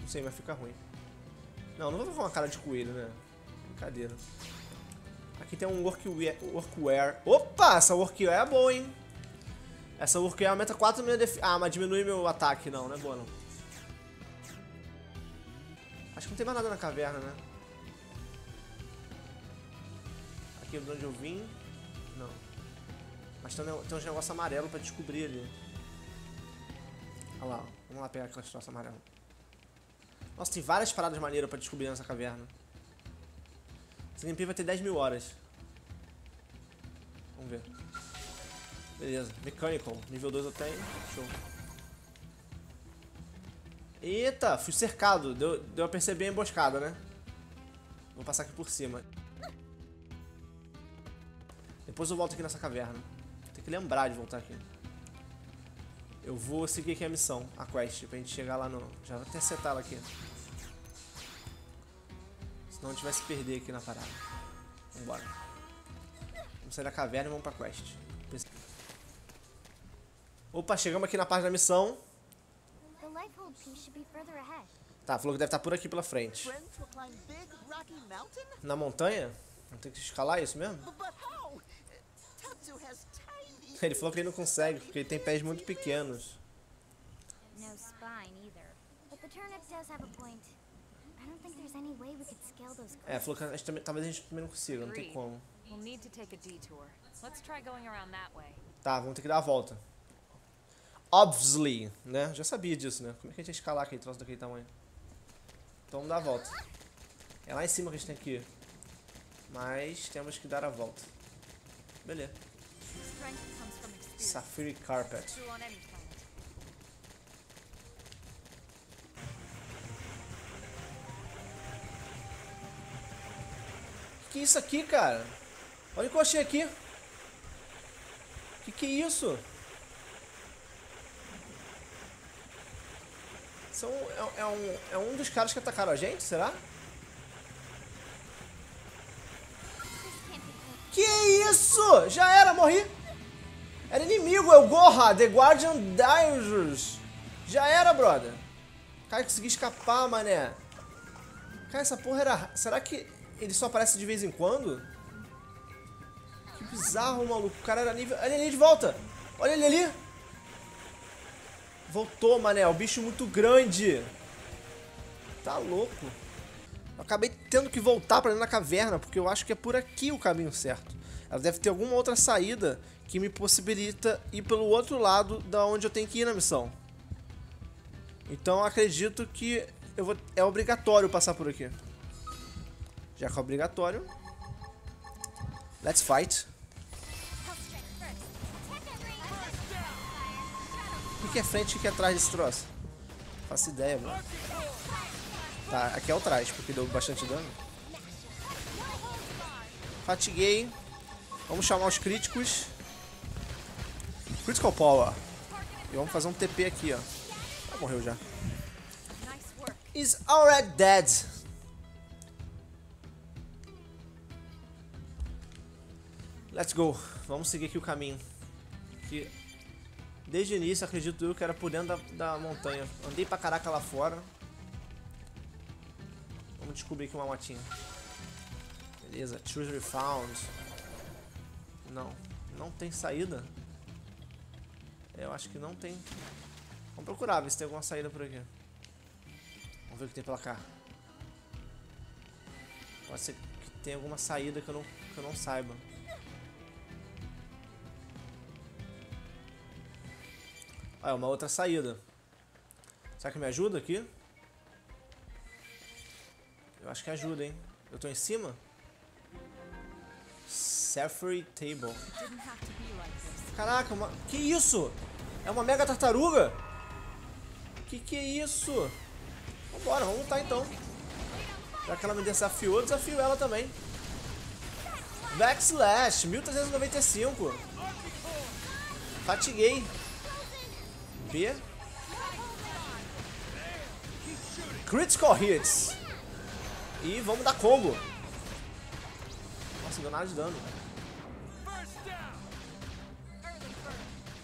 Não sei, mas fica ruim. Não, não vou colocar uma cara de coelho, né? Brincadeira. Aqui tem um Workwear. Workwear. Opa, essa Workwear é boa, hein? Essa Workwear aumenta quatro minha defesa. Ah, mas diminui meu ataque. Não, não é boa, não. Acho que não tem mais nada na caverna, né? Aqui é de onde eu vim. Não. Mas tem uns negócios amarelos pra descobrir ali. Olha lá, vamos lá pegar aquela situação amarela. Nossa, tem várias paradas maneiras pra descobrir nessa caverna. Esse gameplay vai ter dez mil horas. Vamos ver. Beleza, Mechanical, nível dois eu tenho. Show. Eita, fui cercado. Deu, deu a perceber a emboscada, né? Vou passar aqui por cima. Depois eu volto aqui nessa caverna. Tem que lembrar de voltar aqui. Eu vou seguir aqui a missão, a quest, pra gente chegar lá no... Já vou até setar ela aqui. Senão a gente vai se perder aqui na parada. Vambora. Vamos sair da caverna e vamos pra quest. Opa, chegamos aqui na parte da missão. Tá, falou que deve estar por aqui pela frente. Na montanha? Vamos ter que escalar isso mesmo? Ele falou que ele não consegue, porque ele tem pés muito pequenos. É, falou que a gente, talvez a gente também não consiga, não tem como. Tá, vamos ter que dar a volta. Obviously, né? Já sabia disso, né? Como é que a gente ia escalar aquele troço daquele tamanho? Então vamos dar a volta. É lá em cima que a gente tem que ir. Mas temos que dar a volta. Beleza. Sapphire Carpet. Que que é isso aqui, cara? Olha o que eu achei aqui. Que que é isso? São, é, é, um, é um dos caras que atacaram a gente, será? Que isso? Já era, morri. É Era inimigo, é o Goha, The Guardian Dangerous. Já era, brother. Cara, consegui escapar, mané. Cara, essa porra era... Será que ele só aparece de vez em quando? Que bizarro, maluco. O cara era nível... Olha ele ali de volta. Olha ele ali. Voltou, mané. O bicho muito grande. Tá louco. Eu acabei tendo que voltar pra dentro da caverna, porque eu acho que é por aqui o caminho certo. Ela deve ter alguma outra saída que me possibilita ir pelo outro lado da onde eu tenho que ir na missão. Então eu acredito que eu vou... é obrigatório passar por aqui. Já que é obrigatório, let's fight. O que é frente e o que é atrás desse troço? Não faço ideia, mano. Tá, aqui é o trás, porque deu bastante dano. Fatiguei. Vamos chamar os críticos. Critical Power. E vamos fazer um T P aqui, ó. Ah, morreu já. Is already dead. Let's go. Vamos seguir aqui o caminho. Que desde o início, acredito eu, que era por dentro da, da montanha. Andei pra caraca lá fora. Vamos descobrir aqui uma motinha. Beleza, Treasury Found. Não, não tem saída. Eu acho que não tem. Vamos procurar, ver se tem alguma saída por aqui. Vamos ver o que tem pela cá. Pode ser que tenha alguma saída que eu não, que eu não saiba. Ah, é uma outra saída. Será que me ajuda aqui? Eu acho que ajuda, hein? Eu tô em cima? Safari Table. Caraca, uma... que isso? É uma mega tartaruga? Que que é isso? Vambora, vamos lutar então. Já que ela me desafiou, eu desafio ela também. Backslash, mil trezentos e noventa e cinco. Fatiguei. B. Critical Hits. E vamos dar combo. Nossa, deu nada de dano.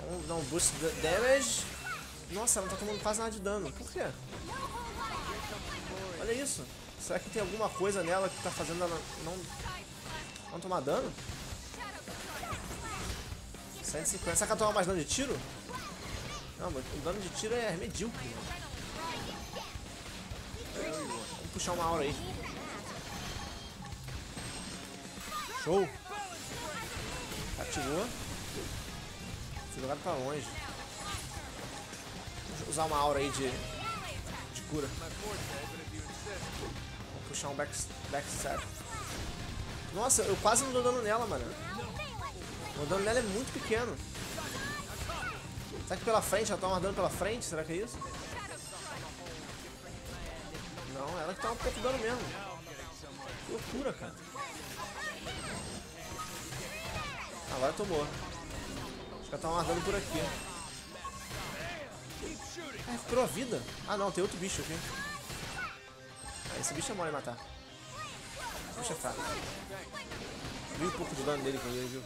Vamos dar um boost de damage. Nossa, ela não tá tomando quase nada de dano. Por quê? Olha isso. Será que tem alguma coisa nela que tá fazendo ela não, não tomar dano? cento e cinquenta. Será que ela toma mais dano de tiro? Não, mas o dano de tiro é medíocre. Vamos puxar uma aura aí. Show! Ativou. Fui jogado pra longe. Vou usar uma aura aí de, de cura. Vou puxar um backstab. Back Nossa, eu quase não dou dano nela, mano. O dano nela é muito pequeno. Será que pela frente? Ela tá dando pela frente? Será que é isso? Não, ela que tá um pouco dano mesmo. Que loucura, cara. Agora tomou. Acho que ela tá amarrando por aqui. Ah, ficou a vida. Ah não, tem outro bicho aqui. Ah, esse bicho é mole matar. Esse bicho é fraco. Vi um pouco de dano dele com ele, viu?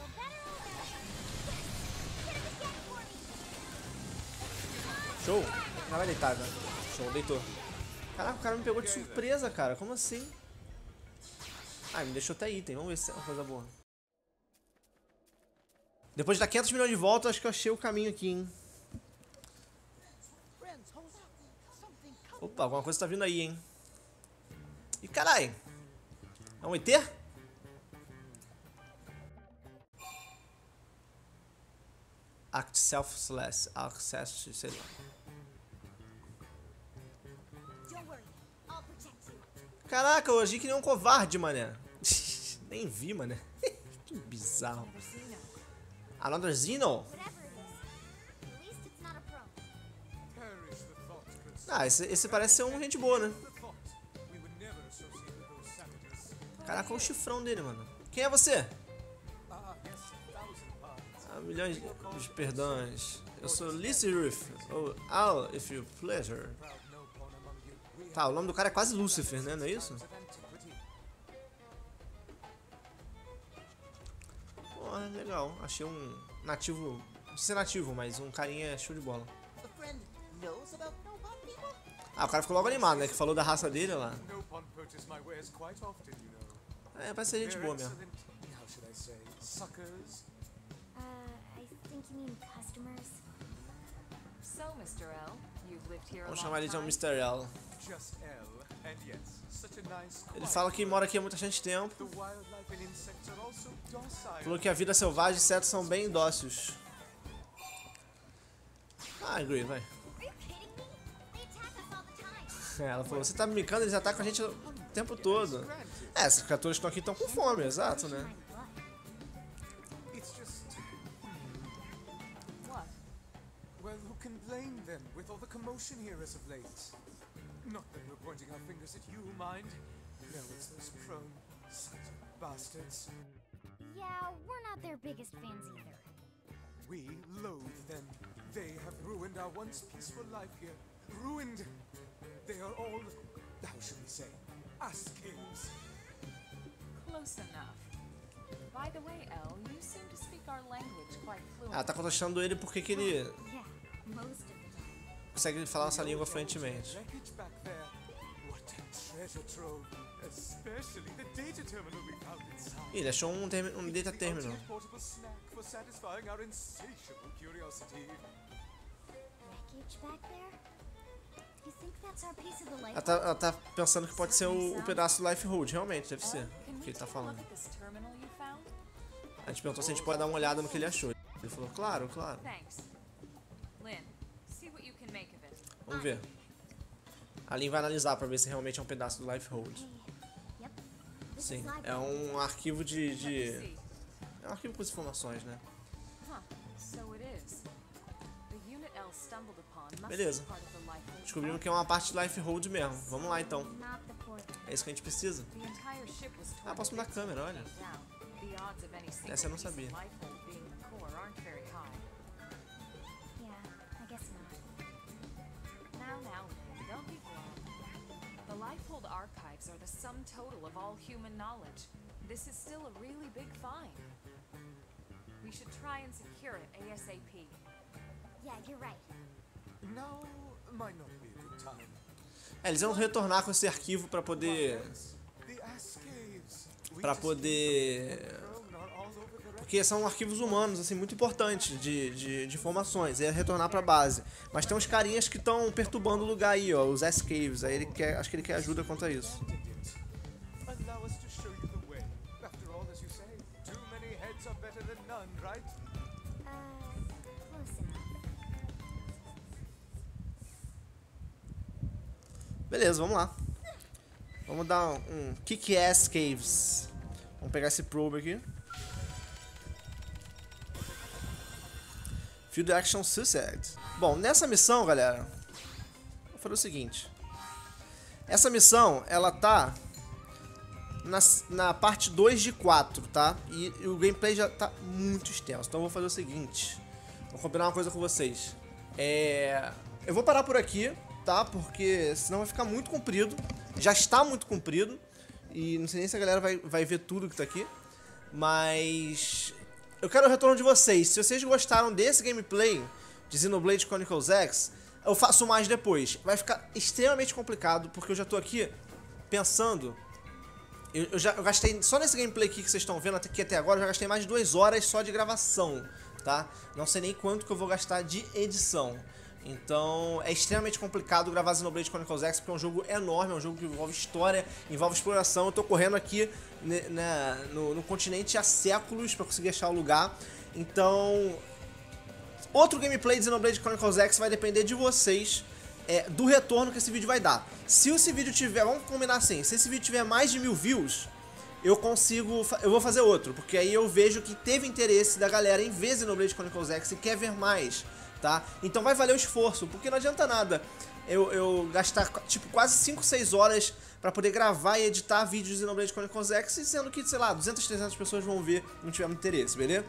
Show! Ela vai deitar, cara. Show, deitou. Caraca, o cara me pegou de surpresa, cara. Como assim? Ah, me deixou até item. Vamos ver se é uma coisa boa. Depois de dar quinhentos milhões de volta, acho que eu achei o caminho aqui, hein? Opa, alguma coisa tá vindo aí, hein? Ih, carai! É um E T? Act selfless, access to, sei lá. Caraca, eu agi que nem um covarde, mané. Nem vi, mané. Que bizarro. Another Xeno? Ah, esse, esse parece ser um gente boa, né? Caraca, olha o chifrão dele, mano. Quem é você? Ah, milhões de perdões. Eu sou Lucifer. Ou Al, if you pleasure. Tá, o nome do cara é quase Lucifer, né? Não é isso? Legal, achei um nativo ser nativo, mas um carinha show de bola. Ah, o cara ficou logo animado, né? Que falou da raça dele lá. É, parece ser gente boa mesmo. Vamos chamar ele de um mister L. Ele fala que mora aqui há muito bastante tempo. Falou que a vida selvagem e insetos são bem dóceis. Ah, agree, vai. Ela falou, você tá brincando, eles atacam a gente o tempo todo. É, esses criaturas que estão aqui estão com fome, exato, né? They are all, how should we say, us kids. Close enough. By the way, El, you seem to speak our language quite fluently. Ah, tá contestando ele porque que ele consegue falar nossa língua fluentemente. Ih, ele achou um, um data terminal. Ela tá, ela tá pensando que pode ser o, o pedaço do Lifehold, realmente, deve ser o que ele tá falando. A gente perguntou se a gente pode dar uma olhada no que ele achou. Ele falou, claro, claro. Vamos ver. A Lynn vai analisar pra ver se realmente é um pedaço do Lifehold. Sim, é um arquivo de... de... é um arquivo com as informações, né? Beleza. Descobrimos que é uma parte de Lifehold mesmo. Vamos lá então. É isso que a gente precisa. Ah, posso mudar a câmera, olha. Essa eu não sabia. É, eles vão retornar com esse arquivo para poder, para poder, porque são arquivos humanos assim muito importantes de, de, de informações. É retornar para base, mas tem uns carinhas que estão perturbando o lugar aí, ó, os S-Caves. Aí ele quer, acho que ele quer ajuda quanto a isso. Beleza, vamos lá. Vamos dar um, um kick-ass caves. Vamos pegar esse probe aqui. Field Action Suicide. Bom, nessa missão, galera, eu falei o seguinte. Essa missão, ela tá na, na parte dois de quatro, tá? E, e o gameplay já tá muito extenso. Então eu vou fazer o seguinte. Vou combinar uma coisa com vocês. É... eu vou parar por aqui, tá? Porque senão vai ficar muito comprido. Já está muito comprido. E não sei nem se a galera vai, vai ver tudo que tá aqui. Mas eu quero o retorno de vocês. Se vocês gostaram desse gameplay de Xenoblade Chronicles X, eu faço mais depois. Vai ficar extremamente complicado, porque eu já tô aqui pensando. Eu, eu já eu gastei, só nesse gameplay aqui que vocês estão vendo aqui até agora, eu já gastei mais de duas horas só de gravação, tá? Não sei nem quanto que eu vou gastar de edição. Então é extremamente complicado gravar Xenoblade Chronicles X, porque é um jogo enorme, é um jogo que envolve história, envolve exploração. Eu tô correndo aqui na, no, no continente há séculos pra conseguir achar o lugar. Então outro gameplay de Xenoblade Chronicles X vai depender de vocês, é, do retorno que esse vídeo vai dar. Se esse vídeo tiver, vamos combinar assim, se esse vídeo tiver mais de mil views, eu consigo, eu vou fazer outro, porque aí eu vejo que teve interesse da galera em ver Xenoblade Chronicles X e quer ver mais. Tá? Então vai valer o esforço, porque não adianta nada eu, eu gastar tipo quase cinco, seis horas pra poder gravar e editar vídeos de Xenoblade Chronicles X, sendo que, sei lá, duzentas, trezentas pessoas vão ver e não tiver muito interesse, beleza?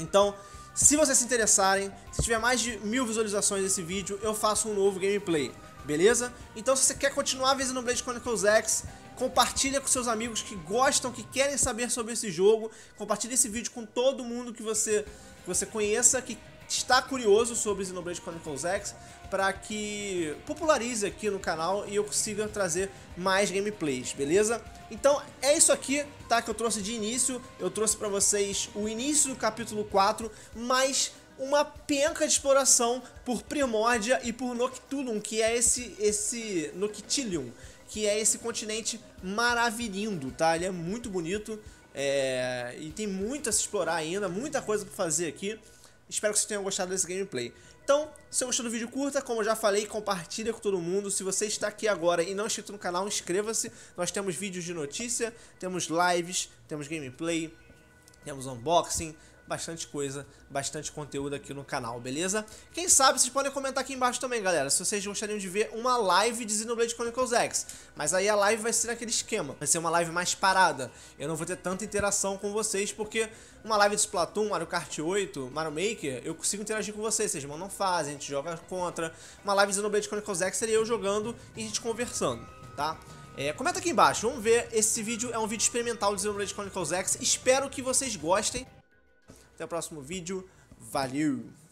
Então, se vocês se interessarem, se tiver mais de mil visualizações desse vídeo, eu faço um novo gameplay, beleza? Então se você quer continuar a ver Xenoblade Chronicles X, compartilha com seus amigos que gostam, que querem saber sobre esse jogo. Compartilha esse vídeo com todo mundo que você, que você conheça, que está curioso sobre Xenoblade Chronicles X, para que popularize aqui no canal e eu consiga trazer mais gameplays, beleza? Então é isso aqui, tá? Que eu trouxe de início, eu trouxe para vocês o início do capítulo quatro, mas uma penca de exploração por Primordia e por Noctilum, que é esse, esse Noctilum, que é esse continente maravilhindo, tá? Ele é muito bonito, é... e tem muito a se explorar ainda, muita coisa para fazer aqui. Espero que vocês tenham gostado desse gameplay. Então, se você gostou do vídeo, curta, como eu já falei, compartilha com todo mundo. Se você está aqui agora e não é inscrito no canal, inscreva-se. Nós temos vídeos de notícia, temos lives, temos gameplay, temos unboxing, bastante coisa, bastante conteúdo aqui no canal, beleza? Quem sabe vocês podem comentar aqui embaixo também, galera, se vocês gostariam de ver uma live de Xenoblade Chronicles X. Mas aí a live vai ser naquele esquema, vai ser uma live mais parada. Eu não vou ter tanta interação com vocês, porque uma live de Splatoon, Mario Kart oito, Mario Maker, eu consigo interagir com vocês. Vocês mandam fase, a gente joga contra. Uma live de Xenoblade Chronicles X seria eu jogando e a gente conversando, tá? É, comenta aqui embaixo, vamos ver. Esse vídeo é um vídeo experimental de Xenoblade Chronicles X. Espero que vocês gostem. Até o próximo vídeo, valeu!